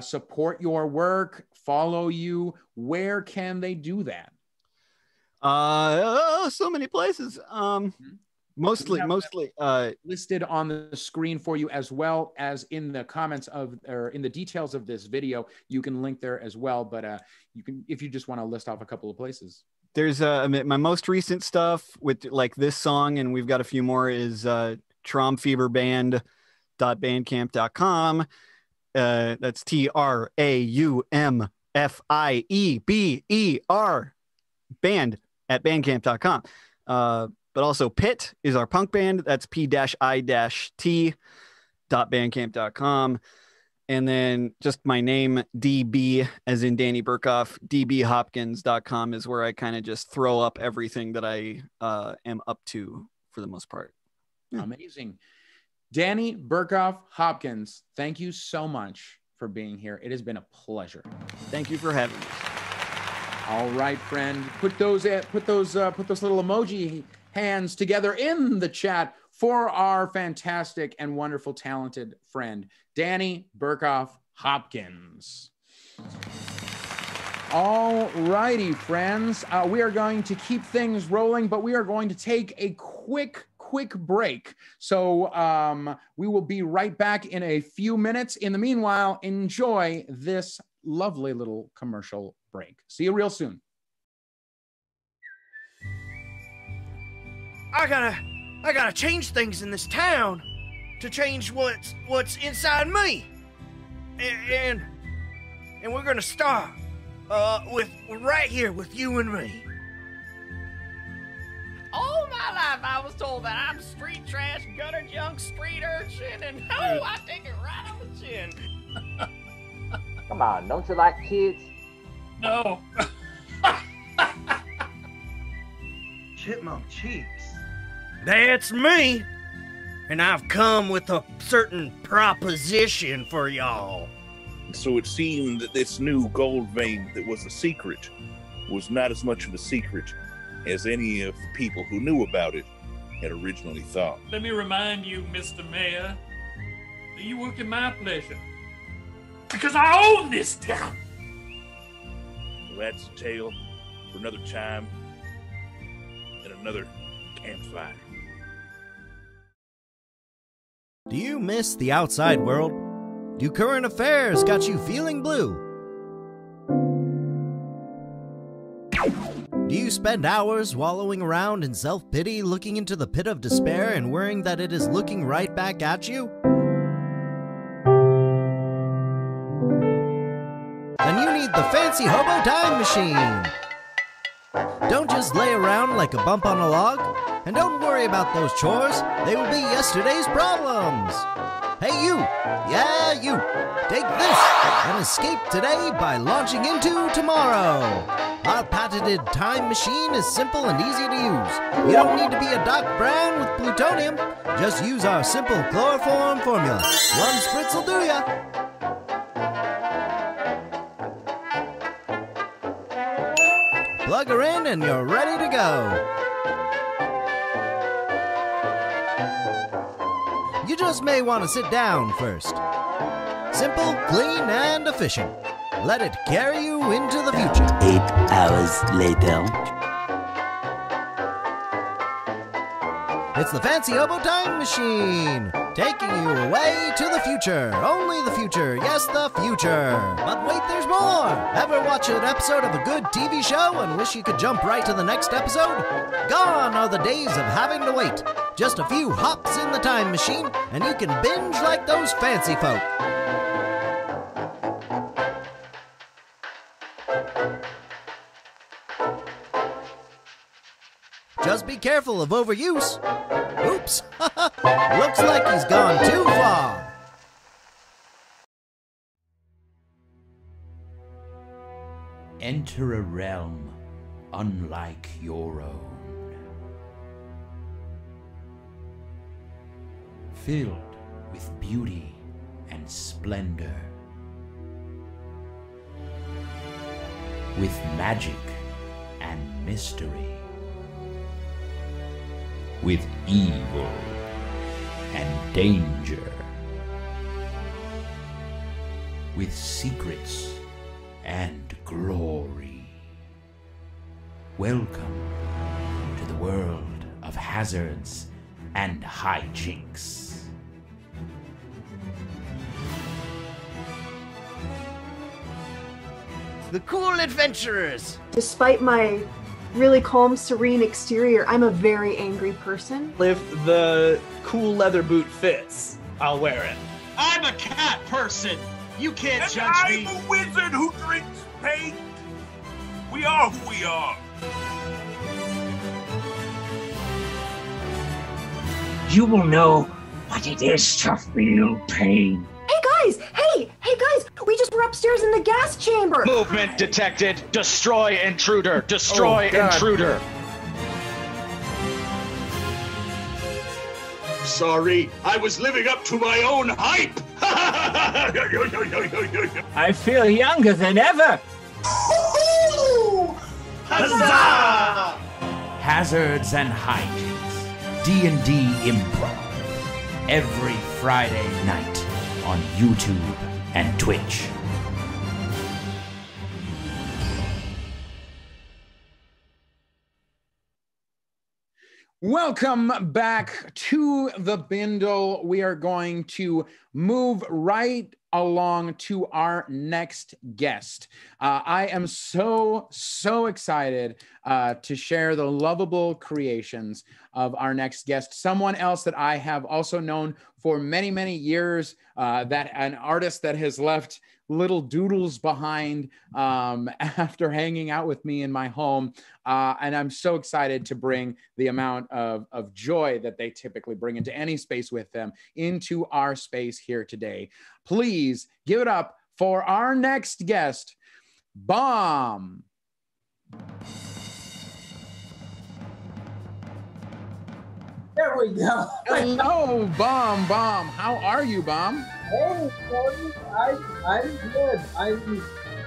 support your work, follow you, where can they do that? So many places. Mostly listed on the screen for you, as well as in the comments or in the details of this video, you can link there as well. But you can, if you just want to list off a couple of places. There's my most recent stuff with like this song, and we've got a few more, is traumfeverband.bandcamp.com. That's traumfieber@bandcamp.com. But also Pit is our punk band. That's p-i-t.bandcamp.com. And then just my name, DB, as in Dani Berkov, DBHopkins.com is where I kind of just throw up everything that I am up to for the most part. Yeah. Amazing. Dani Berkov-Hopkins, thank you so much for being here. It has been a pleasure. Thank you for having me. All right, friend. Put those little emoji hands together in the chat for our fantastic and wonderful, talented friend, Dani Berkov-Hopkins. All righty, friends. We are going to keep things rolling, but we are going to take a quick break. So we will be right back in a few minutes. In the meanwhile, enjoy this lovely little commercial break. See you real soon. I gotta change things in this town to change what's inside me, and we're gonna start with right here with you and me. All my life I was told that I'm street trash, gutter junk, street urchin, and oh, I take it right on the chin. Come on, don't you like kids? No. Chipmunk Cheeks. That's me, and I've come with a certain proposition for y'all. So it seemed that this new gold vein that was a secret was not as much of a secret as any of the people who knew about it had originally thought. Let me remind you, Mr. Mayor, that you work at my pleasure, because I own this town. Well, that's a tale for another time and another campfire. Do you miss the outside world? Do current affairs got you feeling blue? Do you spend hours wallowing around in self-pity, looking into the pit of despair and worrying that it is looking right back at you? Then you need the Fancy Hobo Time Machine! Don't just lay around like a bump on a log, and don't worry about those chores, they will be yesterday's problems! Hey you! Yeah you! Take this and escape today by launching into tomorrow! Our patented time machine is simple and easy to use. You don't need to be a Doc Brown with plutonium. Just use our simple chloroform formula. One spritz will do ya! Plug her in and you're ready to go! You just may want to sit down first. Simple, clean, and efficient. Let it carry you into the future. 8 hours later. It's the Fancy Hobo Time Machine, taking you away to the future. Only the future, yes, the future. But wait, there's more. Ever watch an episode of a good TV show and wish you could jump right to the next episode? Gone are the days of having to wait. Just a few hops in the time machine, and you can binge like those fancy folk. Just be careful of overuse. Oops, looks like he's gone too far. Enter a realm unlike your own. Filled with beauty and splendor, with magic and mystery, with evil and danger, with secrets and glory. Welcome to the world of hazards and hijinks. The cool adventurers! Despite my really calm, serene exterior, I'm a very angry person. If the cool leather boot fits, I'll wear it. I'm a cat person! You can't and judge me! And I'm a wizard who drinks paint! We are who we are! You will know what it is to feel pain. Hey guys! Hey! We just were upstairs in the gas chamber. Movement detected. Destroy intruder. Destroy intruder. Sorry, I was living up to my own hype. I feel younger than ever. Huzzah! Hazards and hijinks. D&D improv. Every Friday night on YouTube and Twitch. Welcome back to The Bindle. We are going to move right along to our next guest. I am so excited to share the lovable creations of our next guest, someone else that I have also known for many, many years, that an artist that has left little doodles behind after hanging out with me in my home. And I'm so excited to bring the amount of joy that they typically bring into any space with them into our space here today. Please give it up for our next guest, Baum. There we go. Hello, Baum. Baum, how are you, Baum? Hey, Tony. I'm good.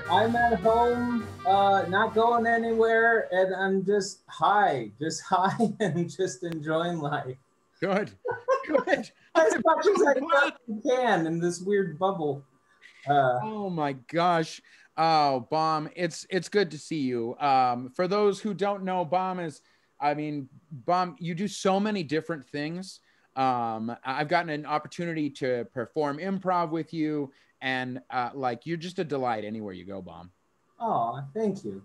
I'm at home, not going anywhere, and I'm just high, and just enjoying life. Good. Good. As much as I possibly can in this weird bubble. Oh my gosh. Oh, Baum, it's good to see you. For those who don't know, Baum is. I mean, Baum, you do so many different things. I've gotten an opportunity to perform improv with you, and like, you're just a delight anywhere you go, Baum. Oh, thank you.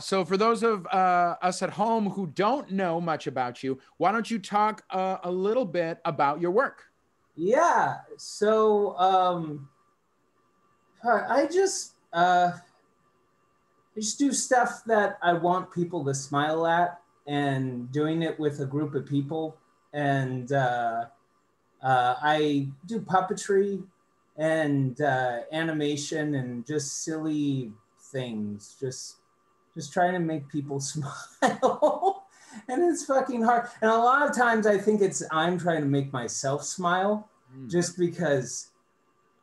So for those of us at home who don't know much about you, why don't you talk a little bit about your work? Yeah, so I just do stuff that I want people to smile at, and doing it with a group of people. And I do puppetry and animation and just silly things, just trying to make people smile. And it's fucking hard. And a lot of times I think I'm trying to make myself smile, just because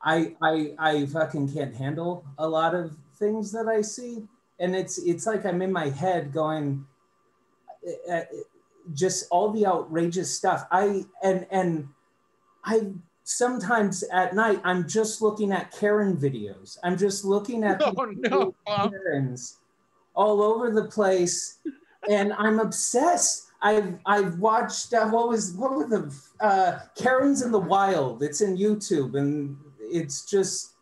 I fucking can't handle a lot of things that I see. And it's like I'm in my head going, just all the outrageous stuff. I sometimes at night, I'm just looking at Karen videos. I'm just looking at Karens all over the place, and I'm obsessed. I've watched what were the Karens in the Wild? It's in YouTube, and it's just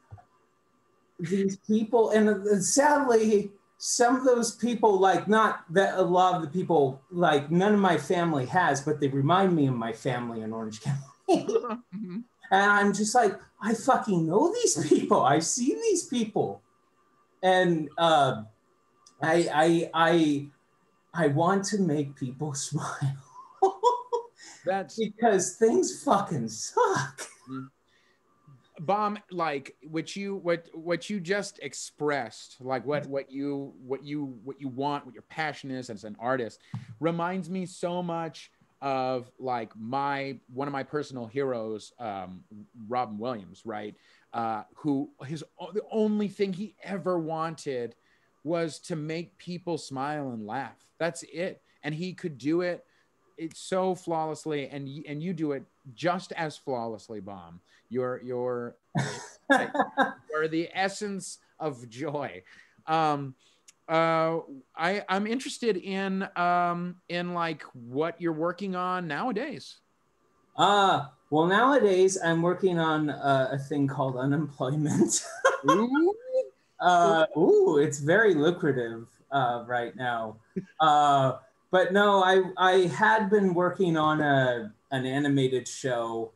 these people, and sadly, some of those people, like, not that a lot of the people, like, none of my family has, but they remind me of my family in Orange County. And I'm just like, I fucking know these people. I've seen these people. And I want to make people smile. That's because things fucking suck. Baum, like what you just expressed, like what you want, what your passion is as an artist, reminds me so much of, like, one of my personal heroes, Robin Williams, right? Who the only thing he ever wanted was to make people smile and laugh. That's it, and he could do it. It's so flawlessly, and you do it just as flawlessly, Baum. You're the essence of joy. I'm interested in like what you're working on nowadays. Well, nowadays I'm working on a thing called unemployment. Ooh. Ooh, it's very lucrative right now. But no, I had been working on an animated show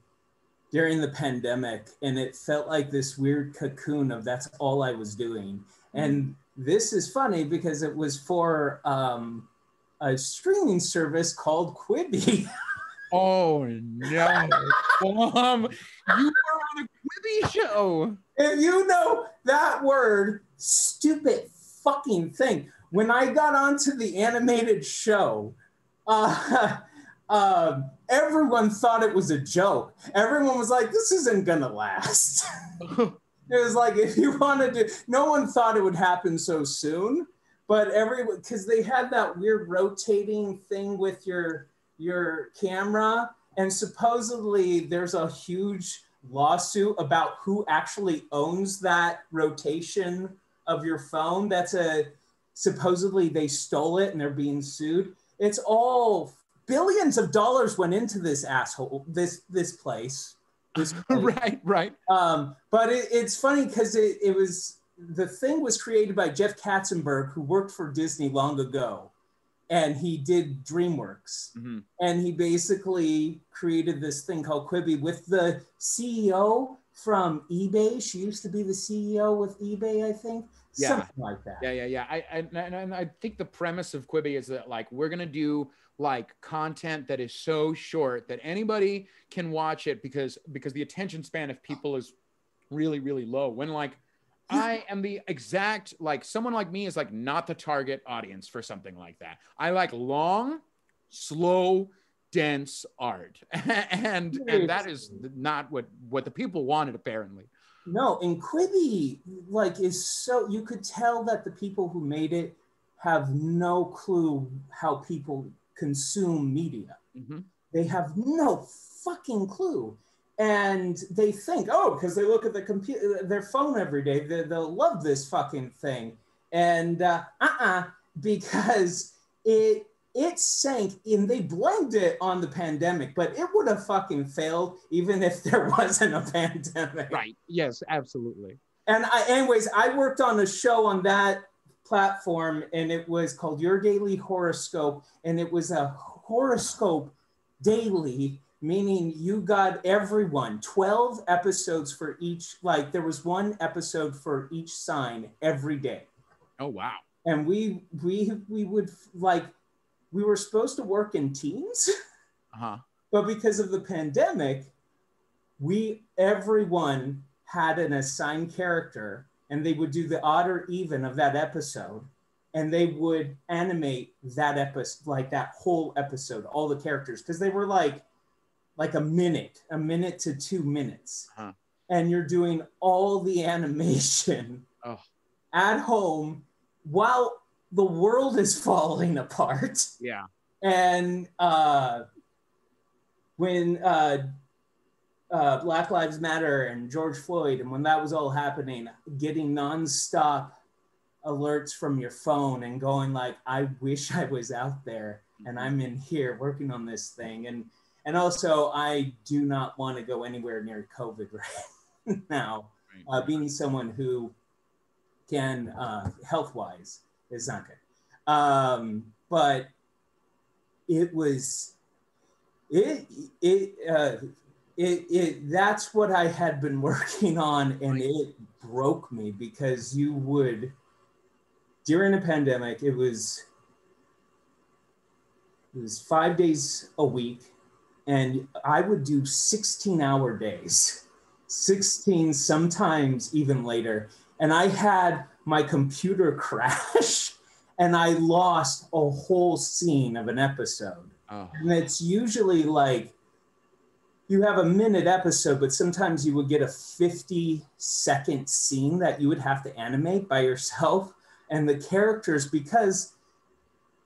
during the pandemic, and it felt like this weird cocoon of that's all I was doing. And this is funny because it was for a streaming service called Quibi. Oh no, Baum, you were on a Quibi show. If you know that word, stupid fucking thing. When I got onto the animated show, everyone thought it was a joke. Everyone was like, this isn't gonna last. It was like, if you wanted to, no one thought it would happen so soon, but everyone, because they had that weird rotating thing with your camera, and supposedly there's a huge lawsuit about who actually owns that rotation of your phone. That's a, supposedly they stole it and they're being sued. It's all billions of dollars went into this asshole, this place. Right. But it's funny because it was, the thing was created by Jeff Katzenberg, who worked for Disney long ago, and he did DreamWorks. Mm-hmm. And he basically created this thing called Quibi with the CEO from eBay. She used to be the CEO with eBay, I think. Yeah. Something like that. Yeah. I think the premise of Quibi is that, like, we're gonna do like content that is so short that anybody can watch it because the attention span of people is really, really low. When, like, I am the exact, like, someone like me is like not the target audience for something like that. I like long, slow, dense art. and that is not what the people wanted, apparently. No, and Quibi, like, is so, you could tell that the people who made it have no clue how people consume media. Mm-hmm. They have no fucking clue. And they think, oh, because they look at the computer, their phone every day, they'll love this fucking thing. And because it sank, and they blamed it on the pandemic, but it would have fucking failed even if there wasn't a pandemic. Right, yes, absolutely. And I worked on a show on that platform, and it was called Your Daily Horoscope, and it was a horoscope daily, meaning you got everyone, 12 episodes for each, like there was one episode for each sign every day. Oh, wow. And we would, like, we were supposed to work in teams, but because of the pandemic, everyone had an assigned character, and they would do the odd or even of that episode, and they would animate that episode, like that whole episode, all the characters, because they were like a minute to 2 minutes, and you're doing all the animation at home while the world is falling apart. Yeah. And when Black Lives Matter and George Floyd, and when that was all happening, getting nonstop alerts from your phone and going like, I wish I was out there and I'm in here working on this thing. And also, I do not want to go anywhere near COVID right now. Being someone who can, health-wise, it's not good, but it was that's what I had been working on, and it broke me because you would, during a pandemic, it was 5 days a week, and I would do 16-hour days, 16 sometimes even later, and I had my computer crashed and I lost a whole scene of an episode. And it's usually like, you have a minute episode, but sometimes you would get a 50-second scene that you would have to animate by yourself. And the characters, because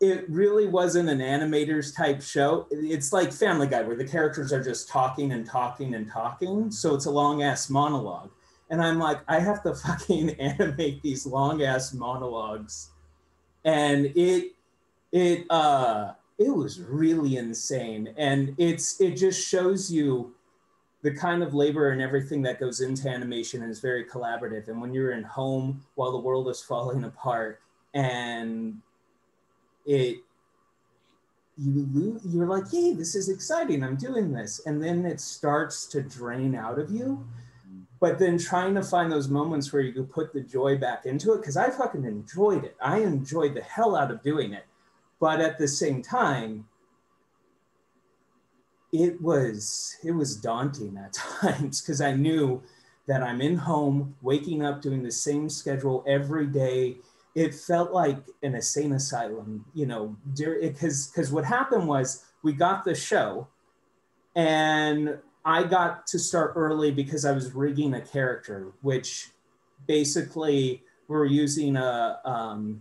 it really wasn't an animator's type show, it's like Family Guy where the characters are just talking and talking and talking. So it's a long ass monologue. And I'm like, I have to fucking animate these long ass monologues. And it was really insane. And it just shows you the kind of labor and everything that goes into animation, and is very collaborative. And when you're in home while the world is falling apart, and you're like, hey, this is exciting, I'm doing this. And then it starts to drain out of you. But then trying to find those moments where you could put the joy back into it, because I fucking enjoyed it. I enjoyed the hell out of doing it. But at the same time, it was daunting at times, because I knew that I'm in home, waking up, doing the same schedule every day. It felt like an insane asylum, you know, because what happened was we got the show and I got to start early because I was rigging a character, which basically we're using a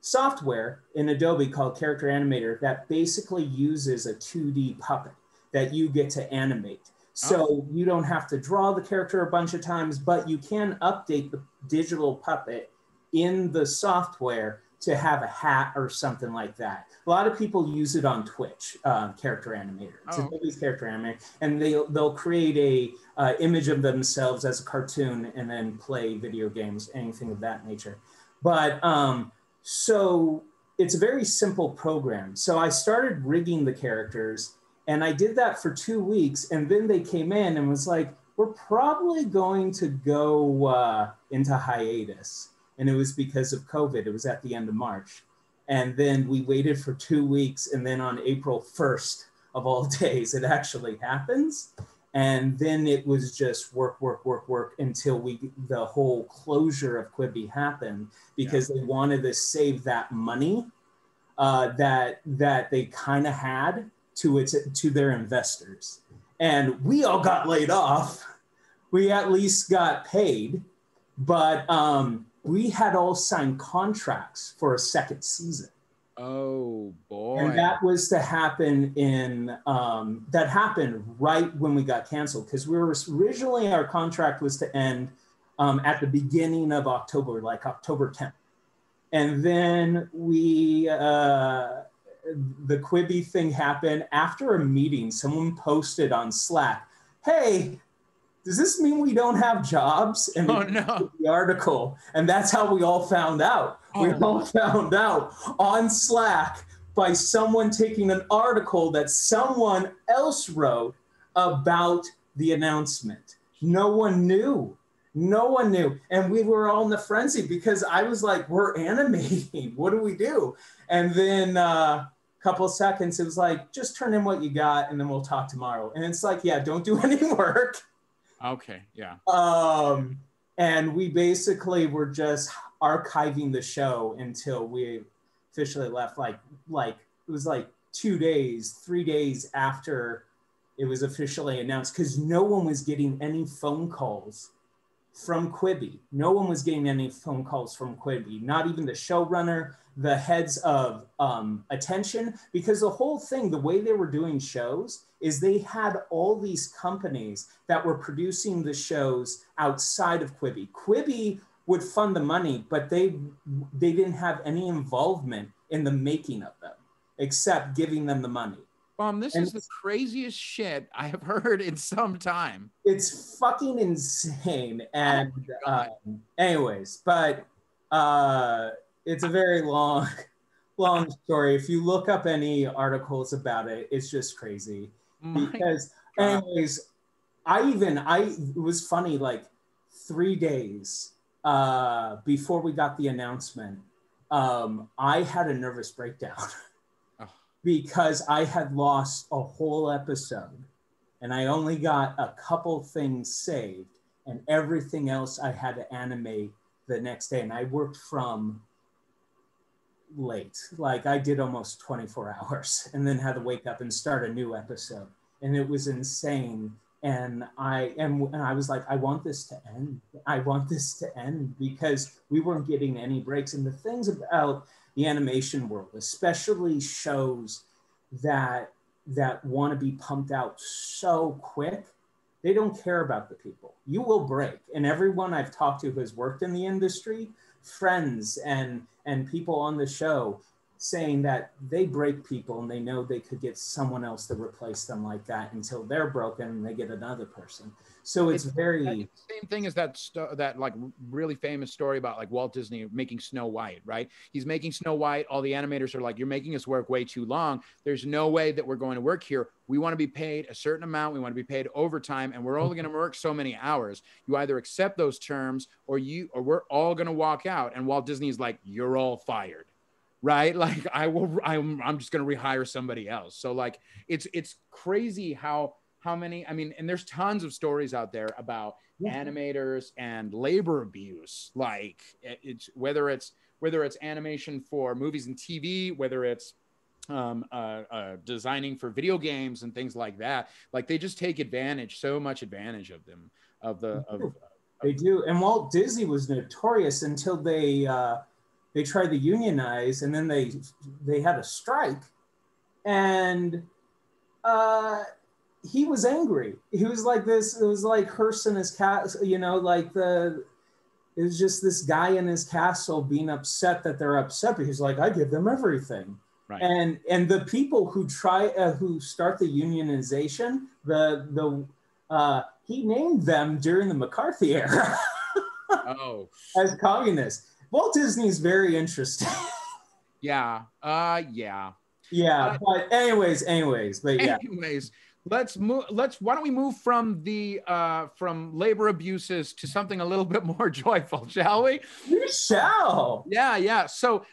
software in Adobe called Character Animator that basically uses a 2D puppet that you get to animate. So you don't have to draw the character a bunch of times, but you can update the digital puppet in the software to have a hat or something like that. A lot of people use it on Twitch, Character Animator. It's Adobe's Character Animator. And they'll create a image of themselves as a cartoon and then play video games, anything of that nature. But so it's a very simple program. So I started rigging the characters, and I did that for 2 weeks, and then they came in and was like, we're probably going to go into hiatus. And it was because of COVID. It was at the end of March. And then we waited for 2 weeks, and then on April 1st of all days, it actually happens. And then it was just work until the whole closure of Quibi happened, because they wanted to save that money that they kind of had to their investors. And we all got laid off. We at least got paid, but we had all signed contracts for a second season. Oh boy. And that was to happen that happened right when we got canceled, because we were originally, our contract was to end at the beginning of October, like October 10th. And then the Quibi thing happened. After a meeting, someone posted on Slack, hey, does this mean we don't have jobs? And the article. And that's how we all found out. Oh. We all found out on Slack by someone taking an article that someone else wrote about the announcement. No one knew. No one knew. And we were all in the frenzy because I was like, we're animating. What do we do? And then couple seconds, it was like, just turn in what you got and then we'll talk tomorrow. And it's like, yeah, don't do any work. Okay, yeah. And we basically were just archiving the show until we officially left. Like it was like 3 days after it was officially announced, because no one was getting any phone calls from Quibi. No one was getting any phone calls from Quibi, not even the showrunner, the heads of attention, because the whole thing, the way they were doing shows is they had all these companies that were producing the shows outside of Quibi. Quibi would fund the money, but they didn't have any involvement in the making of them, except giving them the money. This is the craziest shit I have heard in some time. It's fucking insane. And anyways, but it's a very long story. If you look up any articles about it, it's just crazy. Because anyways, it was funny, like 3 days before we got the announcement, I had a nervous breakdown. Because I had lost a whole episode and I only got a couple things saved, and everything else I had to animate the next day. And I worked from late, like I did almost 24 hours and then had to wake up and start a new episode. And it was insane. And I was like, I want this to end. I want this to end, because we weren't getting any breaks. And the things about the animation world, especially shows that want to be pumped out so quick, they don't care about the people. You will break. And everyone I've talked to who has worked in the industry, friends and people on the show, saying that they break people and they know they could get someone else to replace them like that until they're broken and they get another person. So it's very same thing as that like really famous story about like Walt Disney making Snow White, right? He's making Snow White. All the animators are like, you're making us work way too long. There's no way that we're going to work here. We want to be paid a certain amount. We want to be paid overtime, and we're only going to work so many hours. You either accept those terms or we're all going to walk out. And Walt Disney's like, you're all fired. Right? Like I'm just going to rehire somebody else. So like, it's crazy how, how many, I mean, and there's tons of stories out there about animators and labor abuse, like whether it's animation for movies and TV, whether it's designing for video games and things like that. Like they just take advantage, so much advantage of them, of the, of they do. And Walt Disney was notorious until they tried to unionize, and then they had a strike, and he was angry. He was like this, it was like Hearst and his cat, you know, like the, it was just this guy in his castle being upset that they're upset, but he's like, I give them everything. Right. And the people who try, who start the unionization, he named them during the McCarthy era oh. as communists. Walt Disney's very interesting. Yeah. Yeah. But anyways, let's move. Why don't we move from the from labor abuses to something a little bit more joyful, shall we? We shall. Yeah. So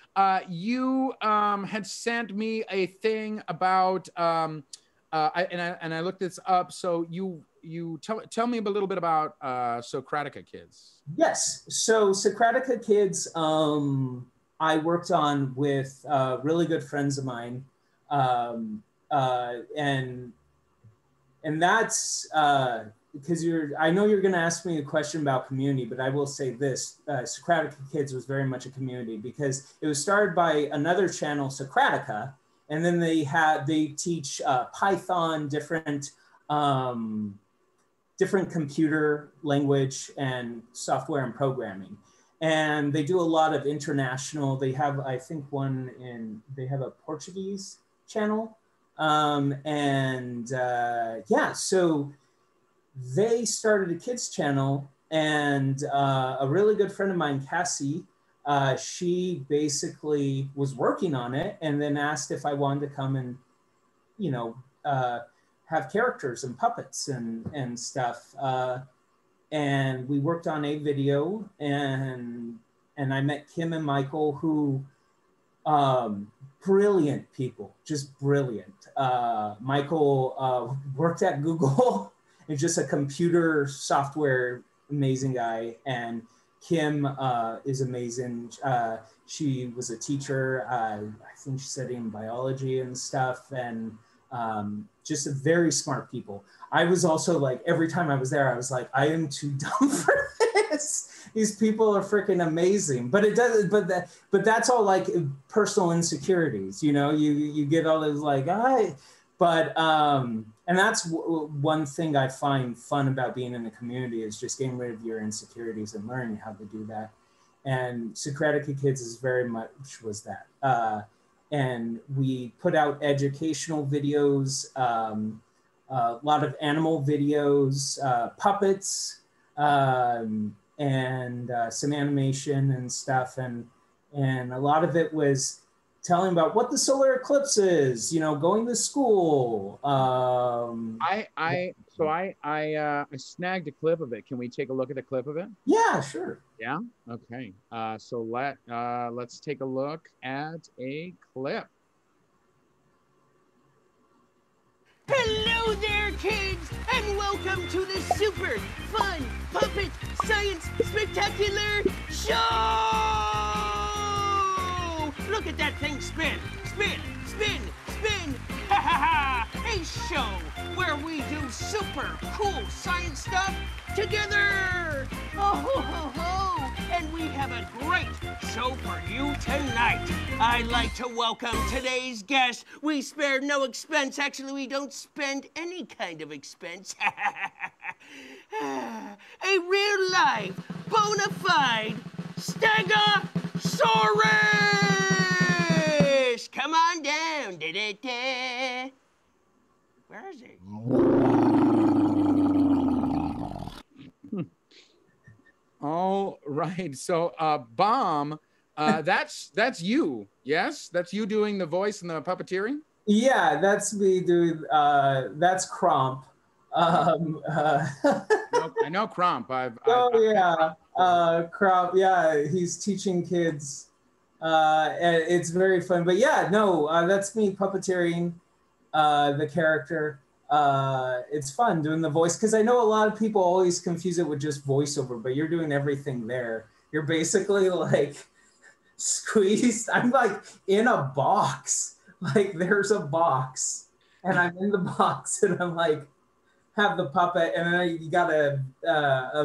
you had sent me a thing about I looked this up. So you tell me a little bit about Socratica Kids. Yes. So Socratica Kids, I worked on with really good friends of mine, and that's because I know you're going to ask me a question about community, but I will say this: Socratica Kids was very much a community because it was started by another channel, Socratica, and then they teach Python, different. Different computer language and software and programming. And they do a lot of international, they have, I think they have a Portuguese channel. So they started a kids channel, and a really good friend of mine, Cassie, she basically was working on it and then asked if I wanted to come and, you know, have characters and puppets and stuff. And we worked on a video, and I met Kim and Michael, who, brilliant people, just brilliant. Michael worked at Google, is just a computer software, amazing guy. And Kim is amazing. She was a teacher. I think she's studying biology and stuff. And just very smart people. I was also like, every time I was there, I was like, I am too dumb for this. These people are freaking amazing. But it doesn't. But that's all like personal insecurities. You know, you get all those like, and that's one thing I find fun about being in a community is just getting rid of your insecurities and learning how to do that. And Socratica Kids is very much was that. And we put out educational videos, a lot of animal videos, puppets, and some animation and stuff. And a lot of it was telling about what the solar eclipse is, you know, going to school. I snagged a clip of it. Can we take a look at the clip of it? Yeah, sure. Yeah. Okay. So let's take a look at a clip. Hello there, kids, and welcome to the super fun puppet science spectacular show. Look at that thing spin, spin, spin, spin. Ha ha ha! A show where we do super cool science stuff together! Oh ho ho ho! And we have a great show for you tonight. I'd like to welcome today's guest. We spared no expense. Actually, we don't spend any kind of expense. A real live, bona fide Stegosaurus! Come on down. Da -da -da. Where is he? All right. So, Baum, that's you. Yes, that's you doing the voice and the puppeteering. Yeah, that's me doing. That's Cromp. I know Cromp. Cromp. Yeah, he's teaching kids. And it's very fun. But yeah, no, that's me puppeteering. The character It's fun doing the voice, because I know a lot of people always confuse it with just voiceover, but you're doing everything there. You're basically like squeezed. I'm like in a box. Like there's a box and I'm in the box and I'm like have the puppet, and then you got a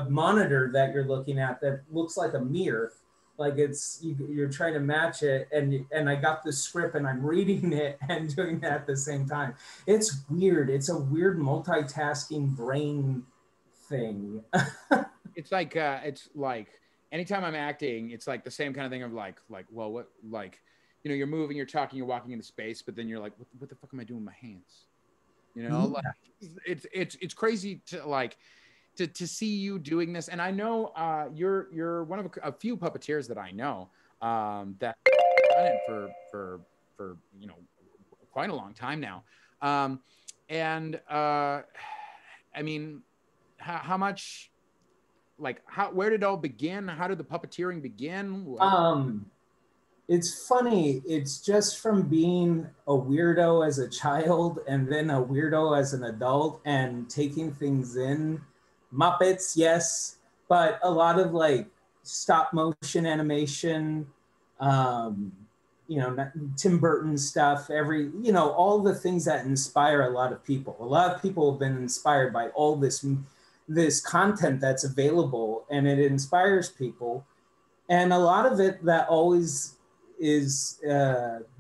monitor that you're looking at that looks like a mirror. Like it's, you're trying to match it, and I got the script and I'm reading it and doing that at the same time. It's weird. It's a weird multitasking brain thing. It's like anytime I'm acting, it's like the same kind of thing of you're moving, you're talking, you're walking into space, but then you're like, what the fuck am I doing with my hands? You know, yeah. It's crazy to see you doing this. And I know you're one of a few puppeteers that I know that done it for you know, quite a long time now. I mean, how much, like, where did it all begin? How did the puppeteering begin? It's funny. It's just from being a weirdo as a child and then a weirdo as an adult and taking things in. Muppets, yes, but a lot of like stop motion animation, you know, Tim Burton stuff, you know, all the things that inspire a lot of people. A lot of people have been inspired by all this content that's available, and it inspires people. And a lot of it that always is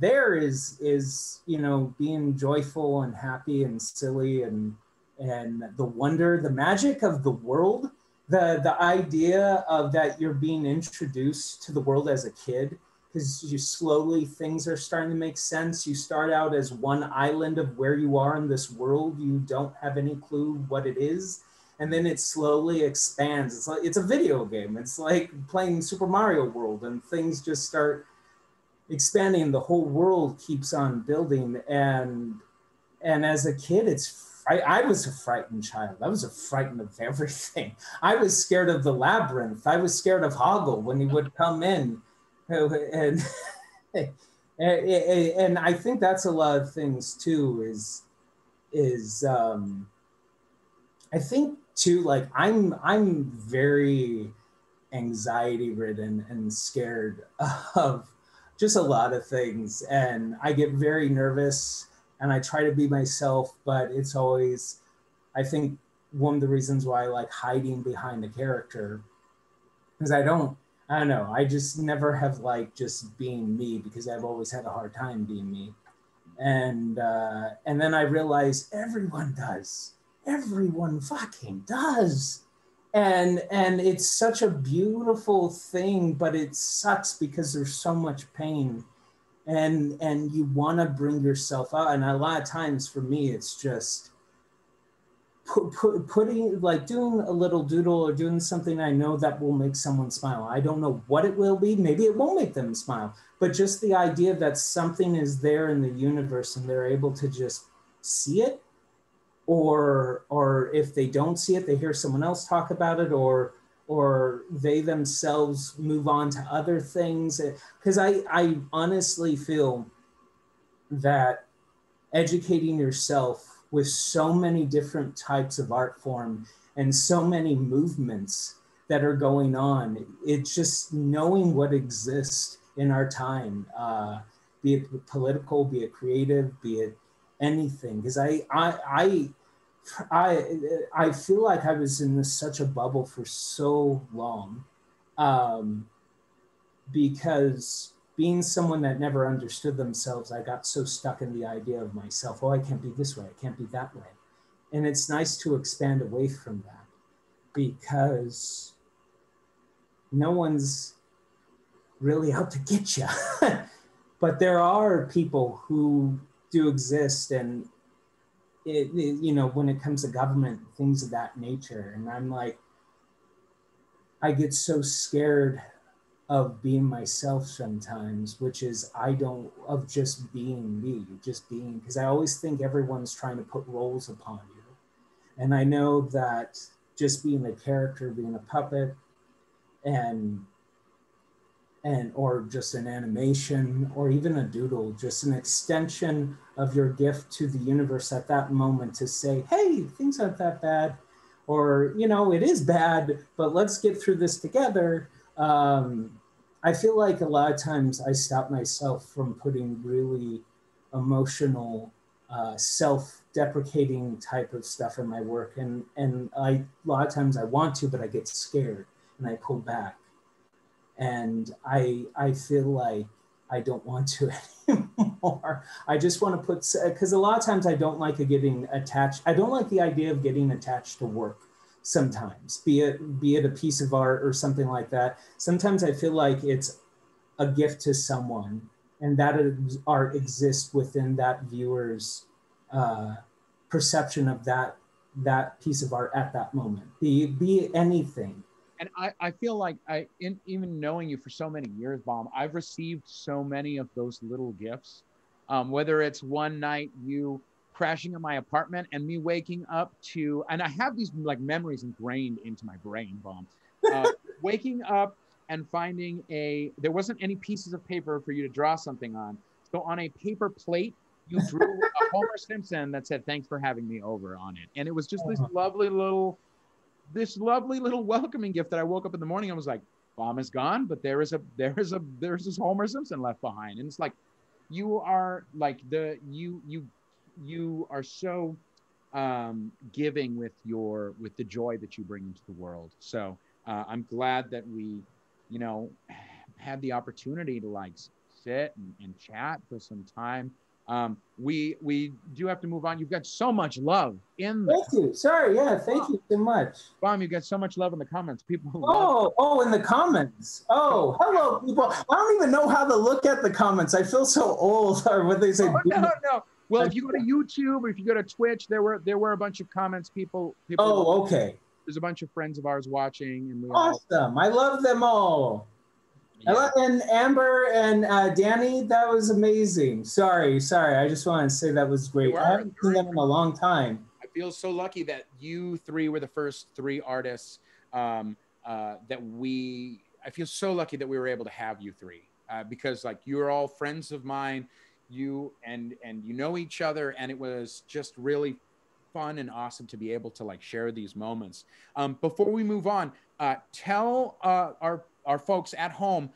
there is, you know, being joyful and happy and silly and the wonder, the magic of the world, the idea of that you're being introduced to the world as a kid, because you slowly, things are starting to make sense. You start out as one island of where you are in this world. You don't have any clue what it is. And then it slowly expands. It's like, it's a video game. It's like playing Super Mario World, and things just start expanding. The whole world keeps on building. And as a kid, I was a frightened child. I was frightened of everything. I was scared of the labyrinth. I was scared of Hoggle when he would come in. And I think that's a lot of things too, I think too, like I'm very anxiety ridden and scared of just a lot of things. And I get very nervous and I try to be myself, but it's always, I think one of the reasons why I like hiding behind a character is I don't know. I just never have liked just being me, because I've always had a hard time being me. And then I realized everyone does. Everyone fucking does. And it's such a beautiful thing, but it sucks because there's so much pain and you want to bring yourself out. And a lot of times for me, it's just putting, like doing a little doodle or doing something I know that will make someone smile. I don't know what it will be. Maybe it won't make them smile, but just the idea that something is there in the universe and they're able to just see it. Or if they don't see it, they hear someone else talk about it, or they themselves move on to other things. Because I honestly feel that educating yourself with so many different types of art form and so many movements that are going on, it's just knowing what exists in our time, be it political, be it creative, be it anything, because I feel like I was in such a bubble for so long, because being someone that never understood themselves, I got so stuck in the idea of myself. Oh, I can't be this way, I can't be that way. And it's nice to expand away from that, because no one's really out to get you. But there are people who do exist, and it you know, when it comes to government, things of that nature, and I'm like, I get so scared of being myself sometimes, which is of just being me, because I always think everyone's trying to put roles upon you, and I know that just being a character, being a puppet, and and or just an animation or even a doodle, just an extension of your gift to the universe at that moment to say, hey, things aren't that bad, or, you know, it is bad, but let's get through this together. I feel like a lot of times I stop myself from putting really emotional, self-deprecating type of stuff in my work. And a lot of times I want to, but I get scared and I pull back. And I feel like I don't want to anymore. I just want to put, because a lot of times I don't like getting attached. I don't like the idea of getting attached to work sometimes, be it a piece of art or something like that. Sometimes I feel like it's a gift to someone, and that art exists within that viewer's perception of that piece of art at that moment, be it anything. And I feel like even knowing you for so many years, Baum, I've received so many of those little gifts, whether it's one night you crashing in my apartment and me waking up to, and I have these like memories ingrained into my brain, Baum, waking up and finding there wasn't any pieces of paper for you to draw something on. So on a paper plate, you drew a Homer Simpson that said, thanks for having me over on it. And it was just this lovely little welcoming gift that I woke up in the morning. I was like, Baum is gone, but there's this Homer Simpson left behind. And it's like, you are like you are so giving with the joy that you bring into the world. So I'm glad that we, you know, had the opportunity to like sit and chat for some time. We do have to move on. You've got so much love in the— Thank you. Sorry, yeah, thank you so much. Baum, you've got so much love in the comments. People in the comments. Oh, hello, people. I don't even know how to look at the comments. I feel so old, or what they say. Oh, no. Well, if you go to YouTube or if you go to Twitch, there were a bunch of comments, people. Oh, okay. There's a bunch of friends of ours watching. And awesome. I love them all. Yeah. And Amber and Dani, that was amazing. Sorry. I just want to say that was great. I haven't seen them in a long time. I feel so lucky that you three were the first three artists I feel so lucky that we were able to have you three because like you're all friends of mine, you and you know each other, and it was just really fun and awesome to be able to like share these moments. Before we move on, tell our folks at home,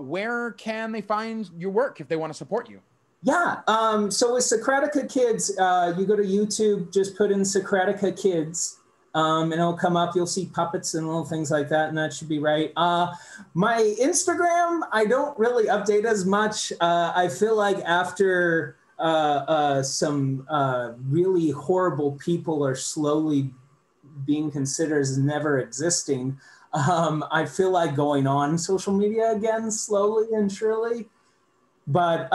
where can they find your work if they want to support you? Yeah, so with Socratica Kids, you go to YouTube, just put in Socratica Kids, and it'll come up. You'll see puppets and little things like that, and that should be right. My Instagram, I don't really update as much. I feel like after some really horrible people are slowly being considered as never existing, I feel like going on social media again, slowly and surely. But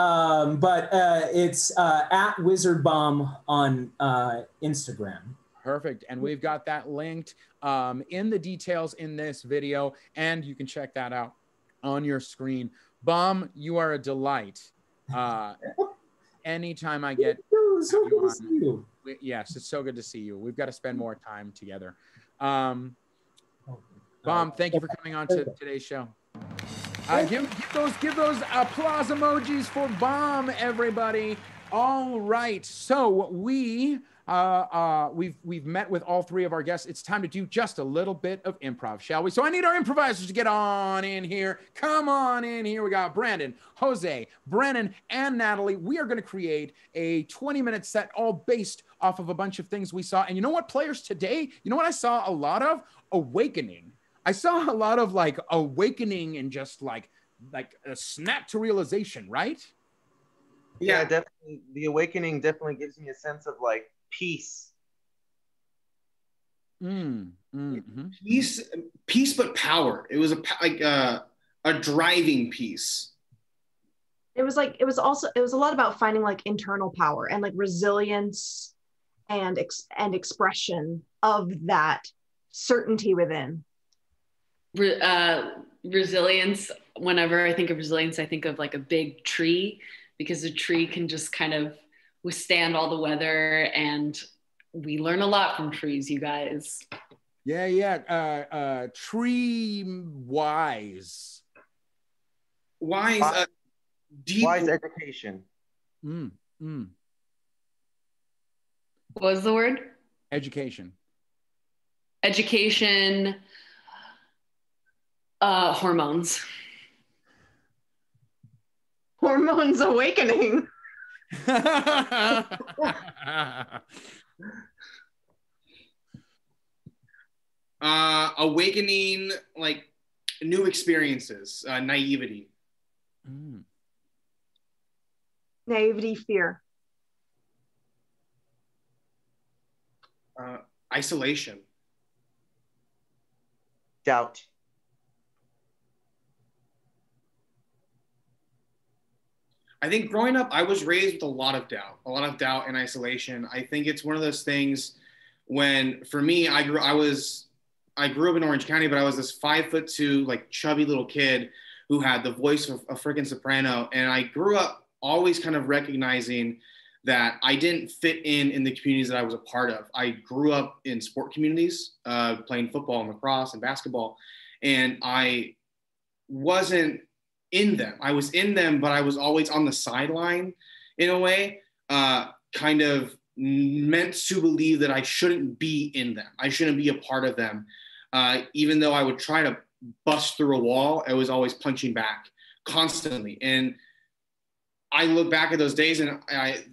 it's at wizardbaum on Instagram. Perfect. And we've got that linked in the details in this video, and you can check that out on your screen. Baum, you are a delight. Anytime I get so good to see you. Yes, it's so good to see you. We've got to spend more time together. Baum, thank you for coming on to today's show. Give those applause emojis for Baum, everybody. All right, so we've met with all three of our guests. It's time to do just a little bit of improv, shall we? So I need our improvisers to get on in here. Come on in here. We got Brandon, Jose, Brennan, and Natalie. We are going to create a 20-minute set all based off of a bunch of things we saw. And you know what, players, today, you know what I saw a lot of? Awakening. I saw a lot of like awakening and just like a snap to realization, right? Yeah, definitely. The awakening definitely gives me a sense of like peace. Peace, but power. It was a driving peace. It was a lot about finding like internal power and like resilience and expression of that certainty within. Resilience. Whenever I think of resilience, I think of like a big tree, because a tree can just kind of withstand all the weather, and we learn a lot from trees, you guys. Yeah. Tree wise. wise, deep wise education. What was the word? Education. Education. Hormones. Hormones awakening. Awakening, like new experiences, naivety. Naivety, fear. Isolation. Doubt. I think growing up, I was raised with a lot of doubt and isolation. I think it's one of those things when, for me, I grew up in Orange County, but I was this 5'2", like chubby little kid who had the voice of a freaking soprano. And I grew up always kind of recognizing that I didn't fit in the communities that I was a part of. I grew up in sport communities, playing football and lacrosse and basketball. And I wasn't in them. I was in them, but I was always on the sideline in a way, kind of meant to believe that I shouldn't be in them. I shouldn't be a part of them. Even though I would try to bust through a wall, I was always punching back constantly. And I look back at those days and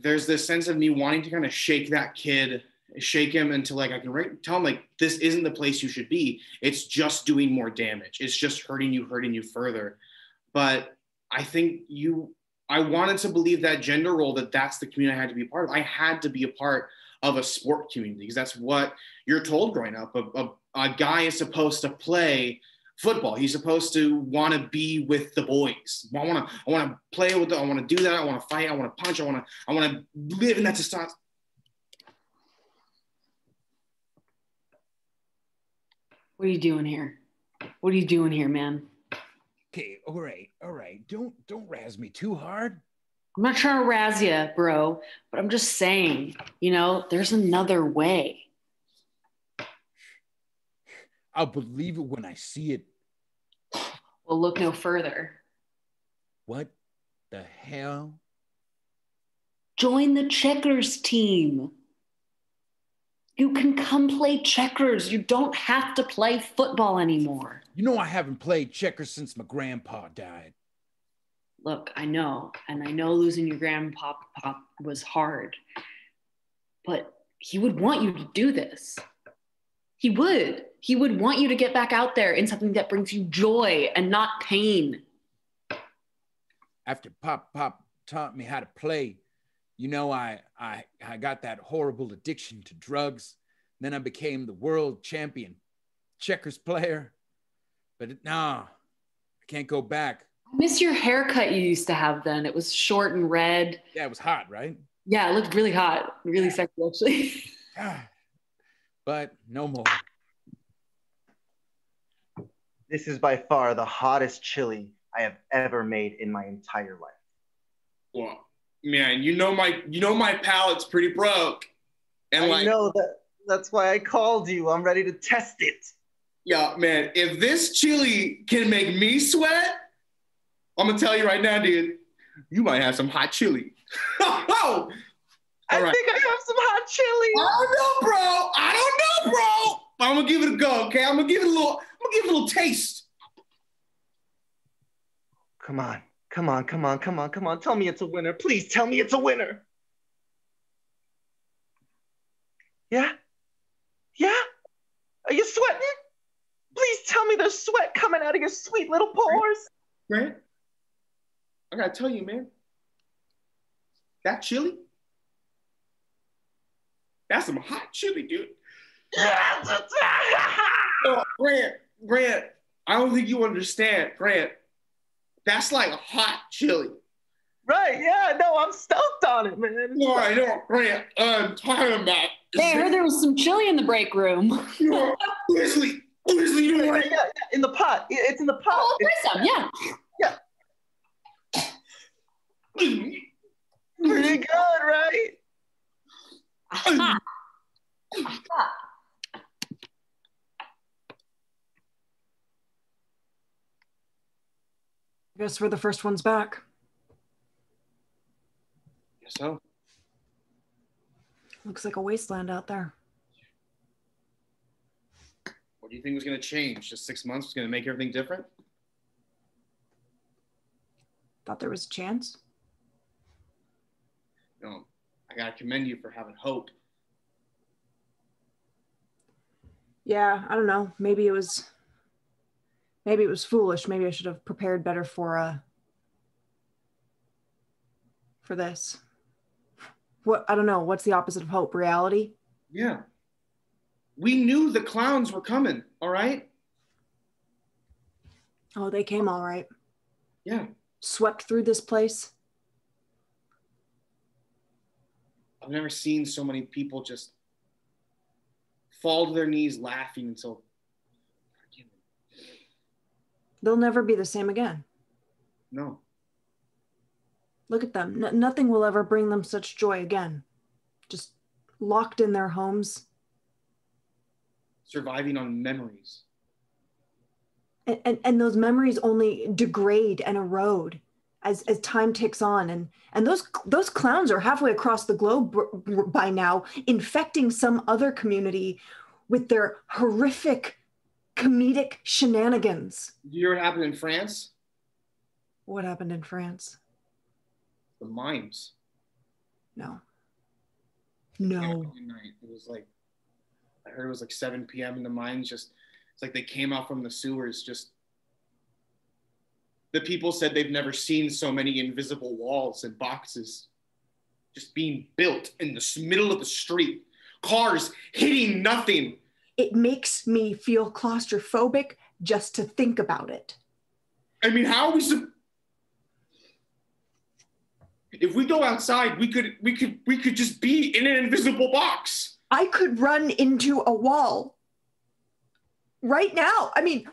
there's this sense of me wanting to kind of shake that kid, shake him until like I can tell him like, this isn't the place you should be. It's just doing more damage. It's just hurting you further. But I think I wanted to believe that gender role, that's the community I had to be a part of. I had to be a part of a sport community because that's what you're told growing up. A guy is supposed to play football. He's supposed to want to be with the boys. I want to play with them. I want to do that. I want to fight. I want to punch. I want to live in that testosterone. What are you doing here? What are you doing here, man? Okay, all right. Don't razz me too hard. I'm not trying to razz you, bro, but I'm just saying, there's another way. I'll believe it when I see it. Well, look no further. What the hell? Join the checkers team. You can come play checkers. You don't have to play football anymore. I haven't played checkers since my grandpa died. Look, I know. And I know losing your grandpa was hard. But he would want you to do this. He would. He would want you to get back out there in something that brings you joy and not pain. After Pop taught me how to play, I got that horrible addiction to drugs. Then I became the world champion checkers player. But I can't go back. I miss your haircut you used to have then. It was short and red. Yeah, it was hot, right? Yeah, it looked really hot. Really sexy, actually. But no more. This is by far the hottest chili I have ever made in my entire life. Wow. Man, my palate's pretty broke. And I know that's why I called you. I'm ready to test it. Yeah, man, if this chili can make me sweat, I'm gonna tell you right now, dude, you might have some hot chili. Oh, I think I have some hot chili. I don't know, bro. But I'm gonna give it a go, okay? I'm gonna give it a little taste. Come on. Tell me it's a winner. Please tell me it's a winner. Yeah? Are you sweating? Please tell me there's sweat coming out of your sweet little pores. Grant, I gotta tell you, man, that chili, that's some hot chili, dude. Grant, I don't think you understand, Grant. That's like a hot chili. Right, yeah, no, I'm stoked on it, man. No, I know, Grant, I'm talking about. Hey, I heard there was some chili in the break room. Seriously, you know what? Yeah, in the pot. It's in the pot. Oh, some, yeah. Pretty good, right? Uh-huh. I guess we're the first ones back. Guess so. Looks like a wasteland out there. What do you think was going to change? Just 6 months was going to make everything different? Thought there was a chance. No, I got to commend you for having hope. Yeah, I don't know. Maybe it was foolish. Maybe I should have prepared better for this. What, I don't know. What's the opposite of hope? Reality? Yeah. We knew the clowns were coming, all right? Oh, they came all right. Yeah. Swept through this place. I've never seen so many people just fall to their knees laughing until... They'll never be the same again. No. Look at them. Nothing will ever bring them such joy again. Just locked in their homes. Surviving on memories. And those memories only degrade and erode as time ticks on. And those clowns are halfway across the globe by now, infecting some other community with their horrific comedic shenanigans. Did you hear what happened in France? What happened in France? The mimes. No. It was like, I heard it was like 7 p.m. and the mimes just, it's like they came out from the sewers. Just, the people said they've never seen so many invisible walls and boxes just being built in the middle of the street. Cars hitting nothing. It makes me feel claustrophobic just to think about it. I mean, how are we if we go outside, we could just be in an invisible box. I could run into a wall right now. I mean,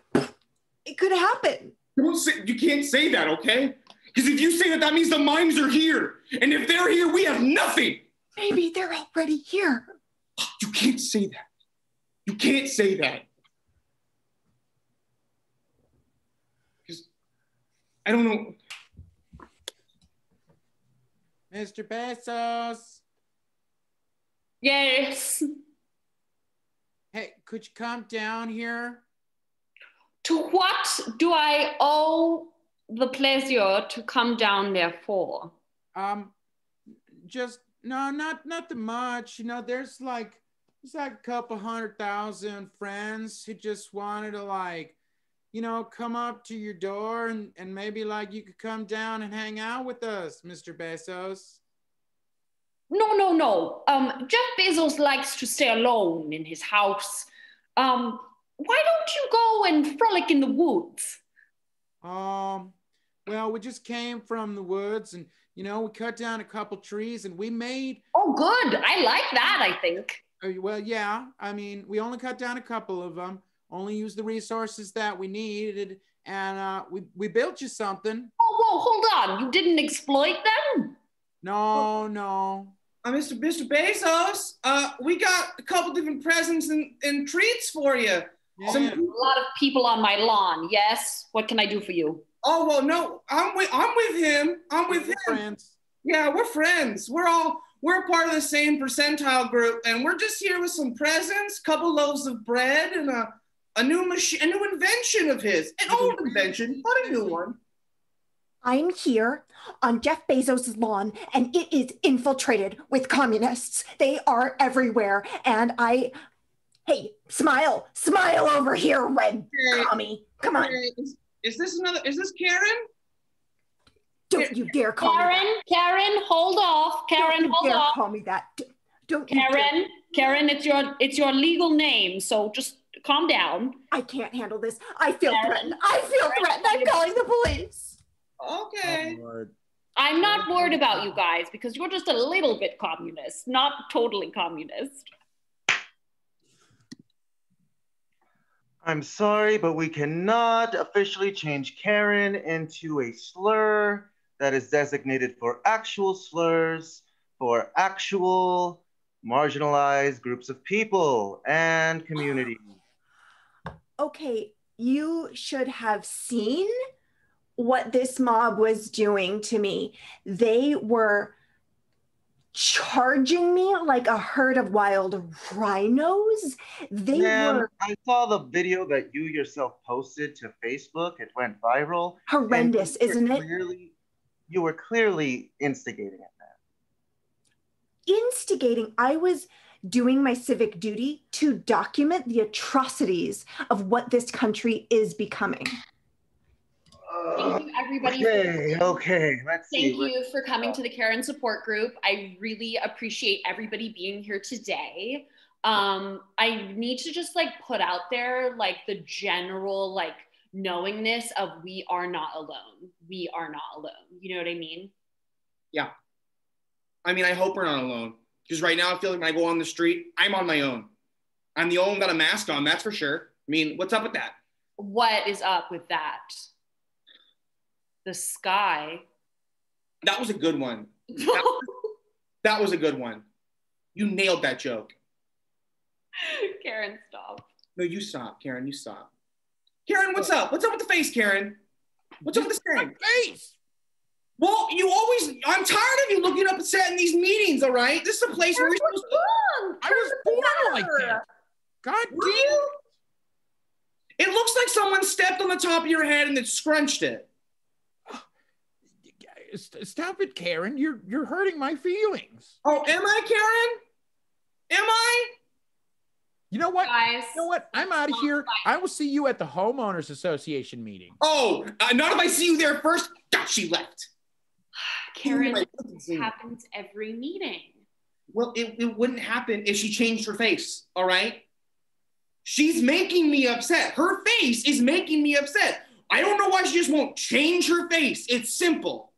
it could happen. You can't say that, okay? Because if you say that, that means the mimes are here. And if they're here, we have nothing. Maybe they're already here. You can't say that. You can't say that. Because I don't know. Mr. Bezos. Yes. Hey, could you come down here? To what do I owe the pleasure to come down there for? Just, no, not much. You know, there's like a couple 100,000 friends who just wanted to, like, you know, come up to your door and maybe like you could come down and hang out with us, Mr. Bezos. No. Jeff Bezos likes to stay alone in his house. Why don't you go and frolic in the woods? Well, we just came from the woods and, you know, we cut down a couple trees and we made... Oh, good. I like that, I think. Well, yeah. I mean, we only cut down a couple of them. Only use the resources that we needed, and we built you something. Oh, whoa, hold on. You didn't exploit them? No. Mr. Bezos, we got a couple different presents and treats for you. Yeah. A lot of people on my lawn, yes? What can I do for you? Oh, well, no, I'm with him. Friends. Yeah, we're friends. We're part of the same percentile group, and we're just here with some presents, couple loaves of bread, and a new machine, a new invention of his, an old invention, but a new one. I'm here on Jeff Bezos' lawn, and it is infiltrated with communists. They are everywhere, and hey, smile over here, red commie. Come on. Is this another? Is this Karen? Don't you dare call me that. Karen, hold off. Karen, hold off. Don't you dare call me that. Don't you dare. Karen, it's your legal name, so just. Calm down. I can't handle this. I feel threatened. I'm calling the police. Okay. Oh, I'm not worried about you guys because you're just a little bit communist, not totally communist. I'm sorry, but we cannot officially change Karen into a slur that is designated for actual slurs, for actual marginalized groups of people and communities. Okay, you should have seen what this mob was doing to me. They were charging me like a herd of wild rhinos. I saw the video that you yourself posted to Facebook. It went viral. Horrendous, isn't it? You were clearly instigating at that. Instigating? I was doing my civic duty to document the atrocities of what this country is becoming. Thank you, everybody. Okay. Thank you for coming to the Care and Support Group. I really appreciate everybody being here today. I need to just put out there the general knowingness of we are not alone. We are not alone. You know what I mean? Yeah. I mean, I hope we're not alone. Because right now I feel like when I go on the street, I'm on my own. I'm the only one without a mask on, that's for sure. I mean, what's up with that? What is up with that? The sky. That was a good one. That was a good one. You nailed that joke. Karen, stop. No, you stop, Karen. You stop. Karen, what's up? What's up with the face, Karen? What's up with the face? Well, I'm tired of you looking upset in these meetings, all right? This is a place where we're supposed to. I was born like that. God damn. It looks like someone stepped on the top of your head and then scrunched it. Stop it, Karen. You're hurting my feelings. Oh, am I, Karen? Am I? You know what? Guys, you know what? I'm out of here. I will see you at the Homeowners Association meeting. Oh, not if I see you there first. God, she left. Karen, this happens every meeting. Well, it wouldn't happen if she changed her face, all right? She's making me upset. Her face is making me upset. I don't know why she just won't change her face. It's simple.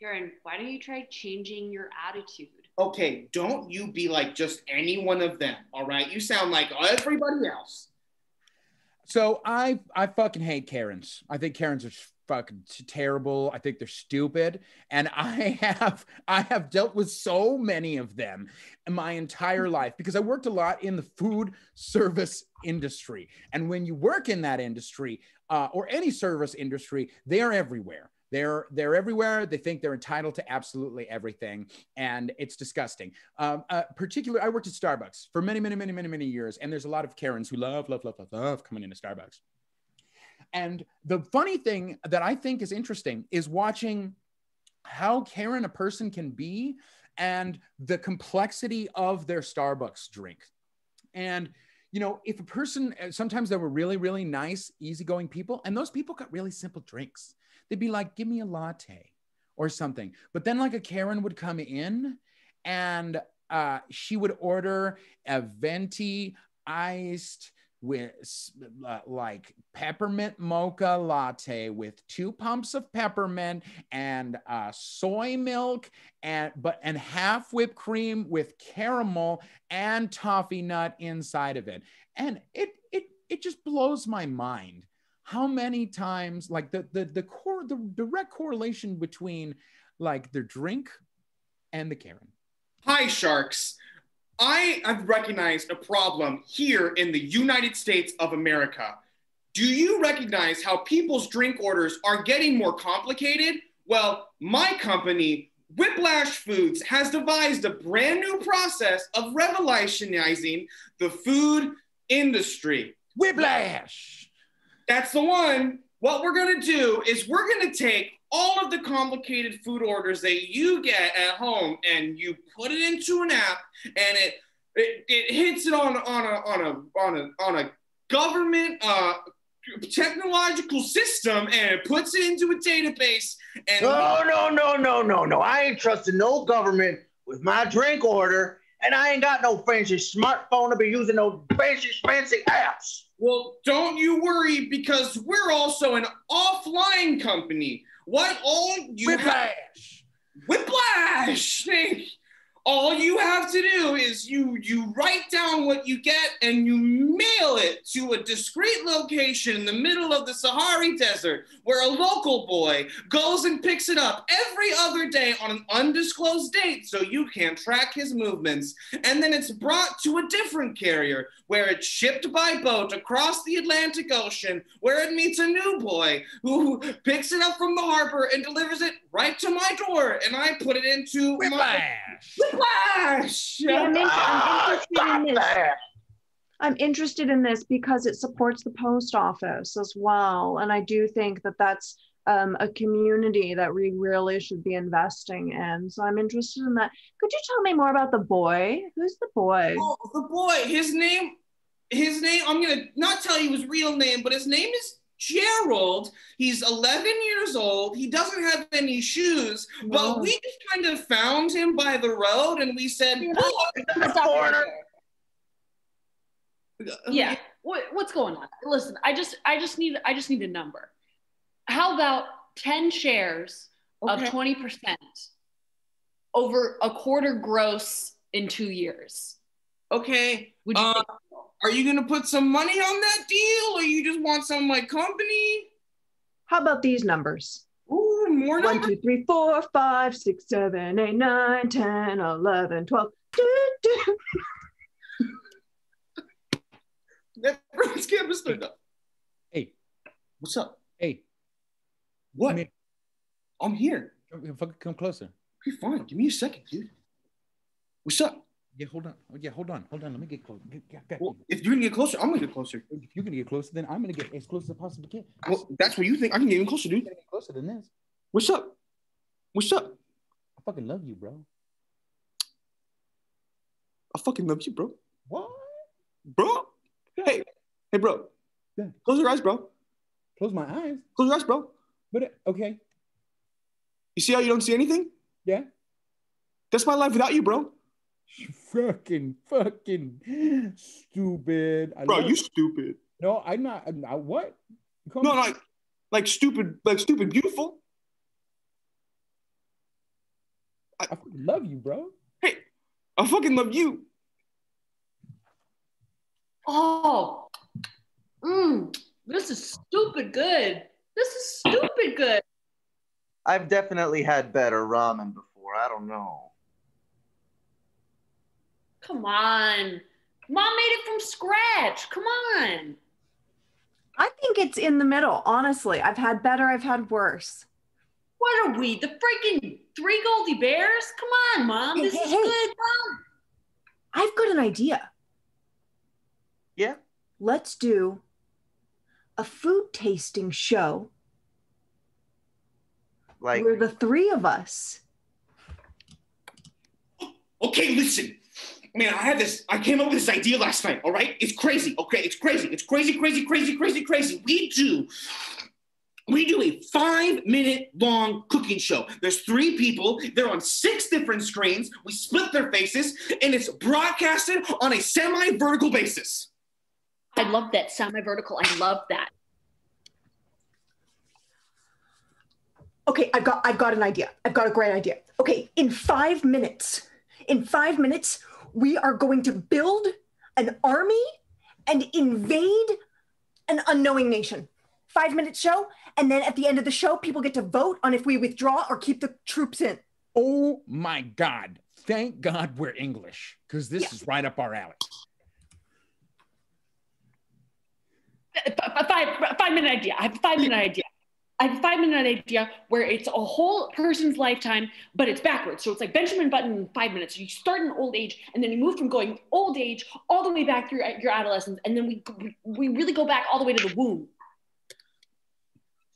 Karen, why don't you try changing your attitude? Okay, don't you be like just any one of them, all right? You sound like everybody else. So I fucking hate Karens. I think Karens are fucking terrible. I think they're stupid. And I have dealt with so many of them in my entire life because I worked a lot in the food service industry. And when you work in that industry or any service industry, they are everywhere. They're everywhere. They think they're entitled to absolutely everything. And it's disgusting. Particularly, I worked at Starbucks for many, many, many, many, many years. And there's a lot of Karens who love coming into Starbucks. And the funny thing that I think is interesting is watching how Karen a person can be and the complexity of their Starbucks drink. And, you know, if a person, sometimes they were really, really nice, easygoing people. And those people got really simple drinks. They'd be like, give me a latte or something. But then like a Karen would come in and she would order a venti iced with like peppermint mocha latte with 2 pumps of peppermint and soy milk and half whipped cream with caramel and toffee nut inside of it. And it just blows my mind. How many times, like the direct correlation between like their drink and the Karen. Hi, Sharks. I have recognized a problem here in the United States of America. Do you recognize how people's drink orders are getting more complicated? Well, my company, Whiplash Foods, has devised a brand new process of revolutionizing the food industry. Whiplash! That's the one. What we're going to do is we're going to take all of the complicated food orders that you get at home and you put it into an app and it hits it on a government technological system and it puts it into a database. And no. I ain't trusting no government with my drink order, and I ain't got no fancy smartphone to be using no fancy apps. Well, don't you worry, because we're also an offline company. Whiplash! Thank you. All you have to do is you write down what you get and you mail it to a discreet location in the middle of the Sahara Desert where a local boy goes and picks it up every other day on an undisclosed date so you can't track his movements. And then it's brought to a different carrier where it's shipped by boat across the Atlantic Ocean where it meets a new boy who picks it up from the harbor and delivers it right to my door and I put it into my... I'm interested in this because it supports the post office as well. And I do think that that's a community that we really should be investing in. So I'm interested in that. Could you tell me more about the boy? Who's the boy? Oh, the boy, his name, I'm gonna not tell you his real name, but his name is Gerald. He's 11 years old. He doesn't have any shoes, but we just kind of found him by the road and we said, yeah, what's going on? Listen, I just need a number. How about 10 shares of 20% over a quarter gross in 2 years? Okay. Would you think? Are you gonna put some money on that deal or you just want some like company? How about these numbers? Ooh, more numbers. 1, 2, 3, 4, 5, 6, 7, 8, 9, 10, 11, 12. That brings campus stood up. Hey. What's up? Hey. What? I'm here. Come closer. Okay, fine. Give me a second, dude. What's up? Yeah, hold on. Oh, yeah, hold on. Let me get closer. Well, if you're gonna get closer, I'm gonna get closer. If you're gonna get closer, then I'm gonna get as close as I possibly can. Well, that's what you think. I can get even closer, dude. I'm gonna get closer than this. What's up? What's up? I fucking love you, bro. I fucking love you, bro. What? Bro? Yeah. Hey, bro. Yeah. Close your eyes, bro. Close my eyes? Close your eyes, bro. But, okay. You see how you don't see anything? Yeah. That's my life without you, bro. You fucking stupid. Bro, you stupid. No, I'm not. What? No, like stupid, beautiful. I love you, bro. Hey, I fucking love you. Oh, this is stupid good. I've definitely had better ramen before. I don't know. Come on. Mom made it from scratch. Come on. I think it's in the middle, honestly. I've had better, I've had worse. What are we, the freaking Three Goldie Bears? Come on, Mom. This is good, Mom. I've got an idea. Yeah? Let's do a food tasting show where the three of us. Okay, listen. Man, I came up with this idea last night, all right? It's crazy, okay? It's crazy. It's crazy. We do a 5-minute long cooking show. There's three people. They're on 6 different screens. We split their faces, and it's broadcasted on a semi-vertical basis. I love that, semi-vertical. I love that. Okay, I've got an idea. I've got a great idea. Okay, in 5 minutes, we are going to build an army and invade an unknowing nation. 5-minute show, and then at the end of the show, people get to vote on if we withdraw or keep the troops in. Oh my God. Thank God we're English, because this is right up our alley. 5-minute idea. I have a 5-minute idea. I have a 5-minute idea where it's a whole person's lifetime, but it's backwards. So it's like Benjamin Button in 5 minutes. You start in old age, and then you move from going old age all the way back through your adolescence, and then we really go back all the way to the womb.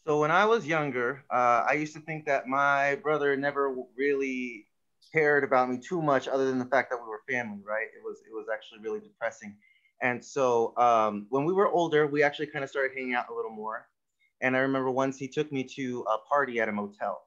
So when I was younger, I used to think that my brother never really cared about me too much, other than the fact that we were family, right? It was actually really depressing. And so when we were older, we actually kind of started hanging out a little more. And I remember once he took me to a party at a motel,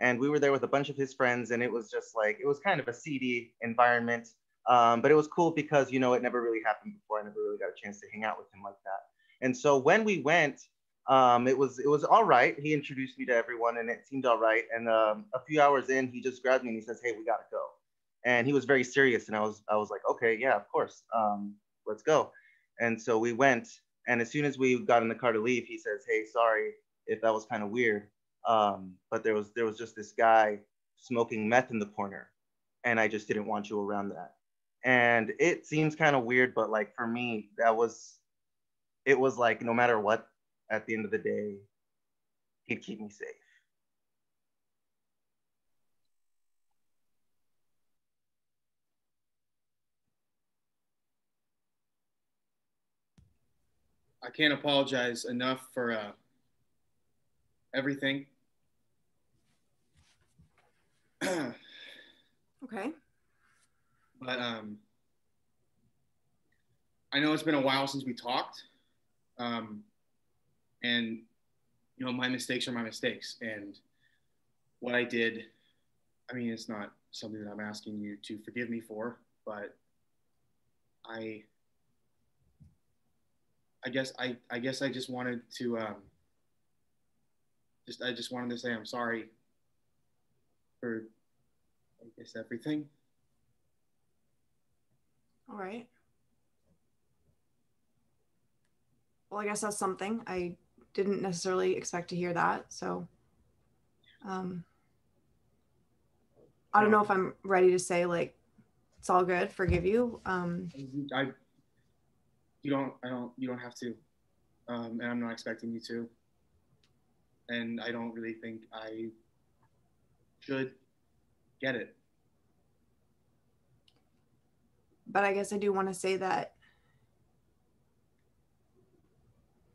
and we were there with a bunch of his friends, and it was just like, it was kind of a seedy environment, but it was cool because, you know, it never really happened before. I never really got a chance to hang out with him like that. And so when we went, it was all right. He introduced me to everyone and it seemed all right. And a few hours in, he just grabbed me and he says, hey, we gotta go. And he was very serious, and I was like, okay, yeah, of course, let's go. And so we went, and as soon as we got in the car to leave, he says, hey, sorry if that was kind of weird, but there was just this guy smoking meth in the corner, and I just didn't want you around that. And it seems kind of weird, but like for me, it was like, no matter what, at the end of the day, he'd keep me safe. I can't apologize enough for everything. Okay. But I know it's been a while since we talked, and you know, my mistakes are my mistakes, and what I did, I mean, it's not something that I'm asking you to forgive me for, but I guess I just wanted to I just wanted to say I'm sorry for, I guess, everything. All right. Well, I guess that's something. I didn't necessarily expect to hear that. So I don't know if I'm ready to say, like, it's all good, forgive you. You don't have to. And I'm not expecting you to. And I don't really think I should get it. But I guess I do want to say that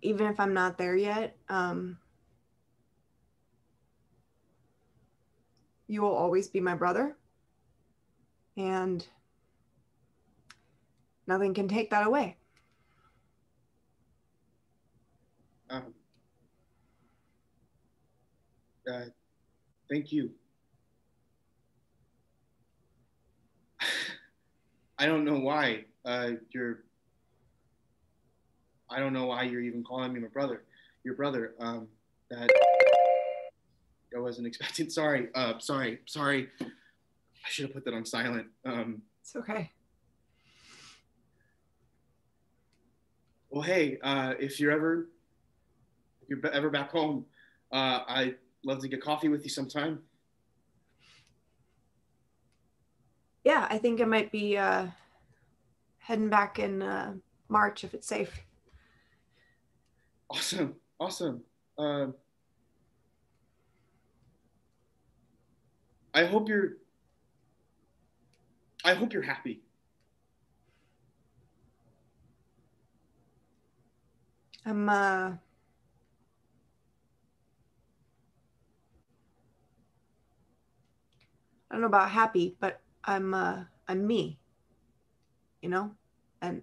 even if I'm not there yet, you will always be my brother, and nothing can take that away. Thank you. I don't know why you're even calling me my brother, your brother. That I wasn't expecting. Sorry, sorry. I should have put that on silent. It's okay. Well, hey, if you're ever back home, I'd love to get coffee with you sometime. Yeah, I think I might be heading back in March if it's safe. Awesome. I hope you're happy. I don't know about happy, but I'm me, you know, and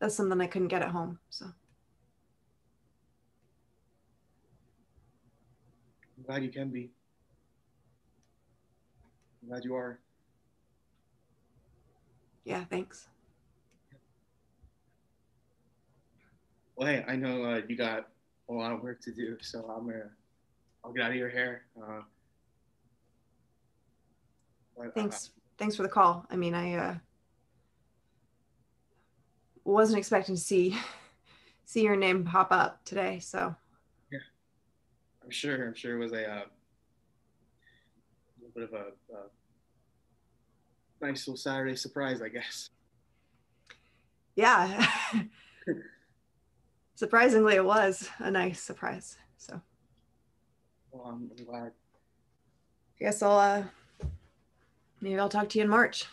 that's something I couldn't get at home. So I'm glad you can be. I'm glad you are. Yeah, thanks. Well, hey, I know you got a lot of work to do, so I'll get out of your hair. Thanks for the call. I mean, I wasn't expecting to see your name pop up today, so. Yeah, I'm sure it was a little bit of a nice little Saturday surprise, I guess. Yeah. Surprisingly, it was a nice surprise, so. Well, I'm glad. I guess I'll maybe I'll talk to you in March.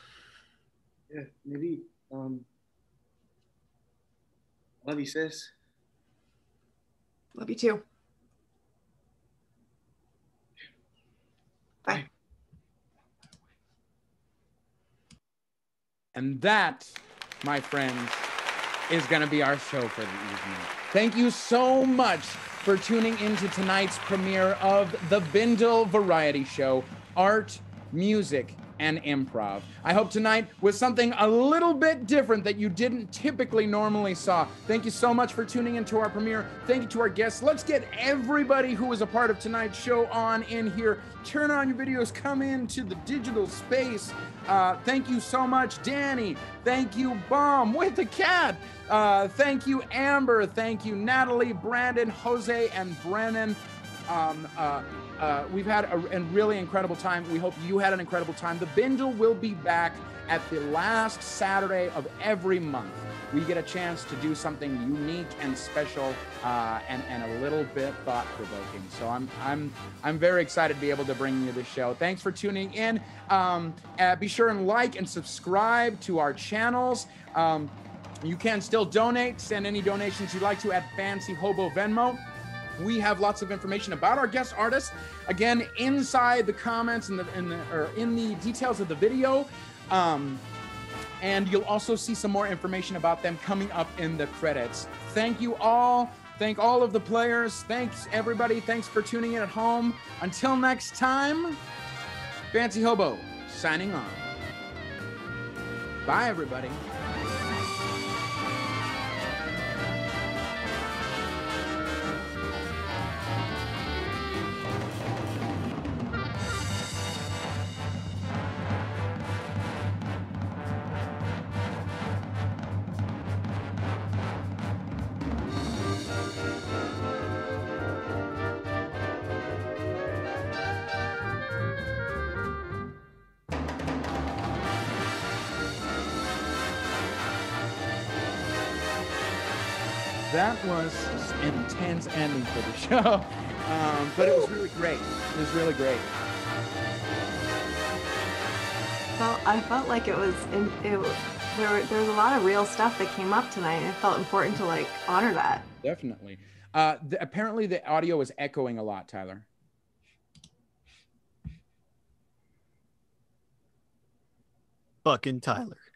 Yeah, maybe. Love you, sis. Love you too. Bye. And that, my friends, is going to be our show for the evening. Thank you so much for tuning into tonight's premiere of The Bindle Variety Show. Art, music, and improv. I hope tonight was something a little bit different that you didn't typically normally saw. Thank you so much for tuning into our premiere. Thank you to our guests. Let's get everybody who was a part of tonight's show on in here. Turn on your videos, come into the digital space. Thank you so much, Dani. Thank you, Baum with the cat. Thank you, Amber. Thank you, Natalie, Brandon, Jose, and Brennan. We've had a really incredible time. We hope you had an incredible time. The Bindle will be back at the last Saturday of every month. We get a chance to do something unique and special and a little bit thought-provoking. So I'm very excited to be able to bring you this show. Thanks for tuning in. Be sure and like and subscribe to our channels. You can still donate. Send any donations you'd like to at Fancy Hobo Venmo. We have lots of information about our guest artists. Again, inside the comments and in the details of the video. And you'll also see some more information about them coming up in the credits. Thank you all. Thank all of the players. Thanks, everybody. Thanks for tuning in at home. Until next time, Fancy Hobo signing on. Bye, everybody. That was an intense ending for the show, but it was really great. It was really great. Well, I felt like it was, there was a lot of real stuff that came up tonight, and it felt important to like honor that. Definitely. Apparently the audio was echoing a lot, Tyler. Fucking Tyler.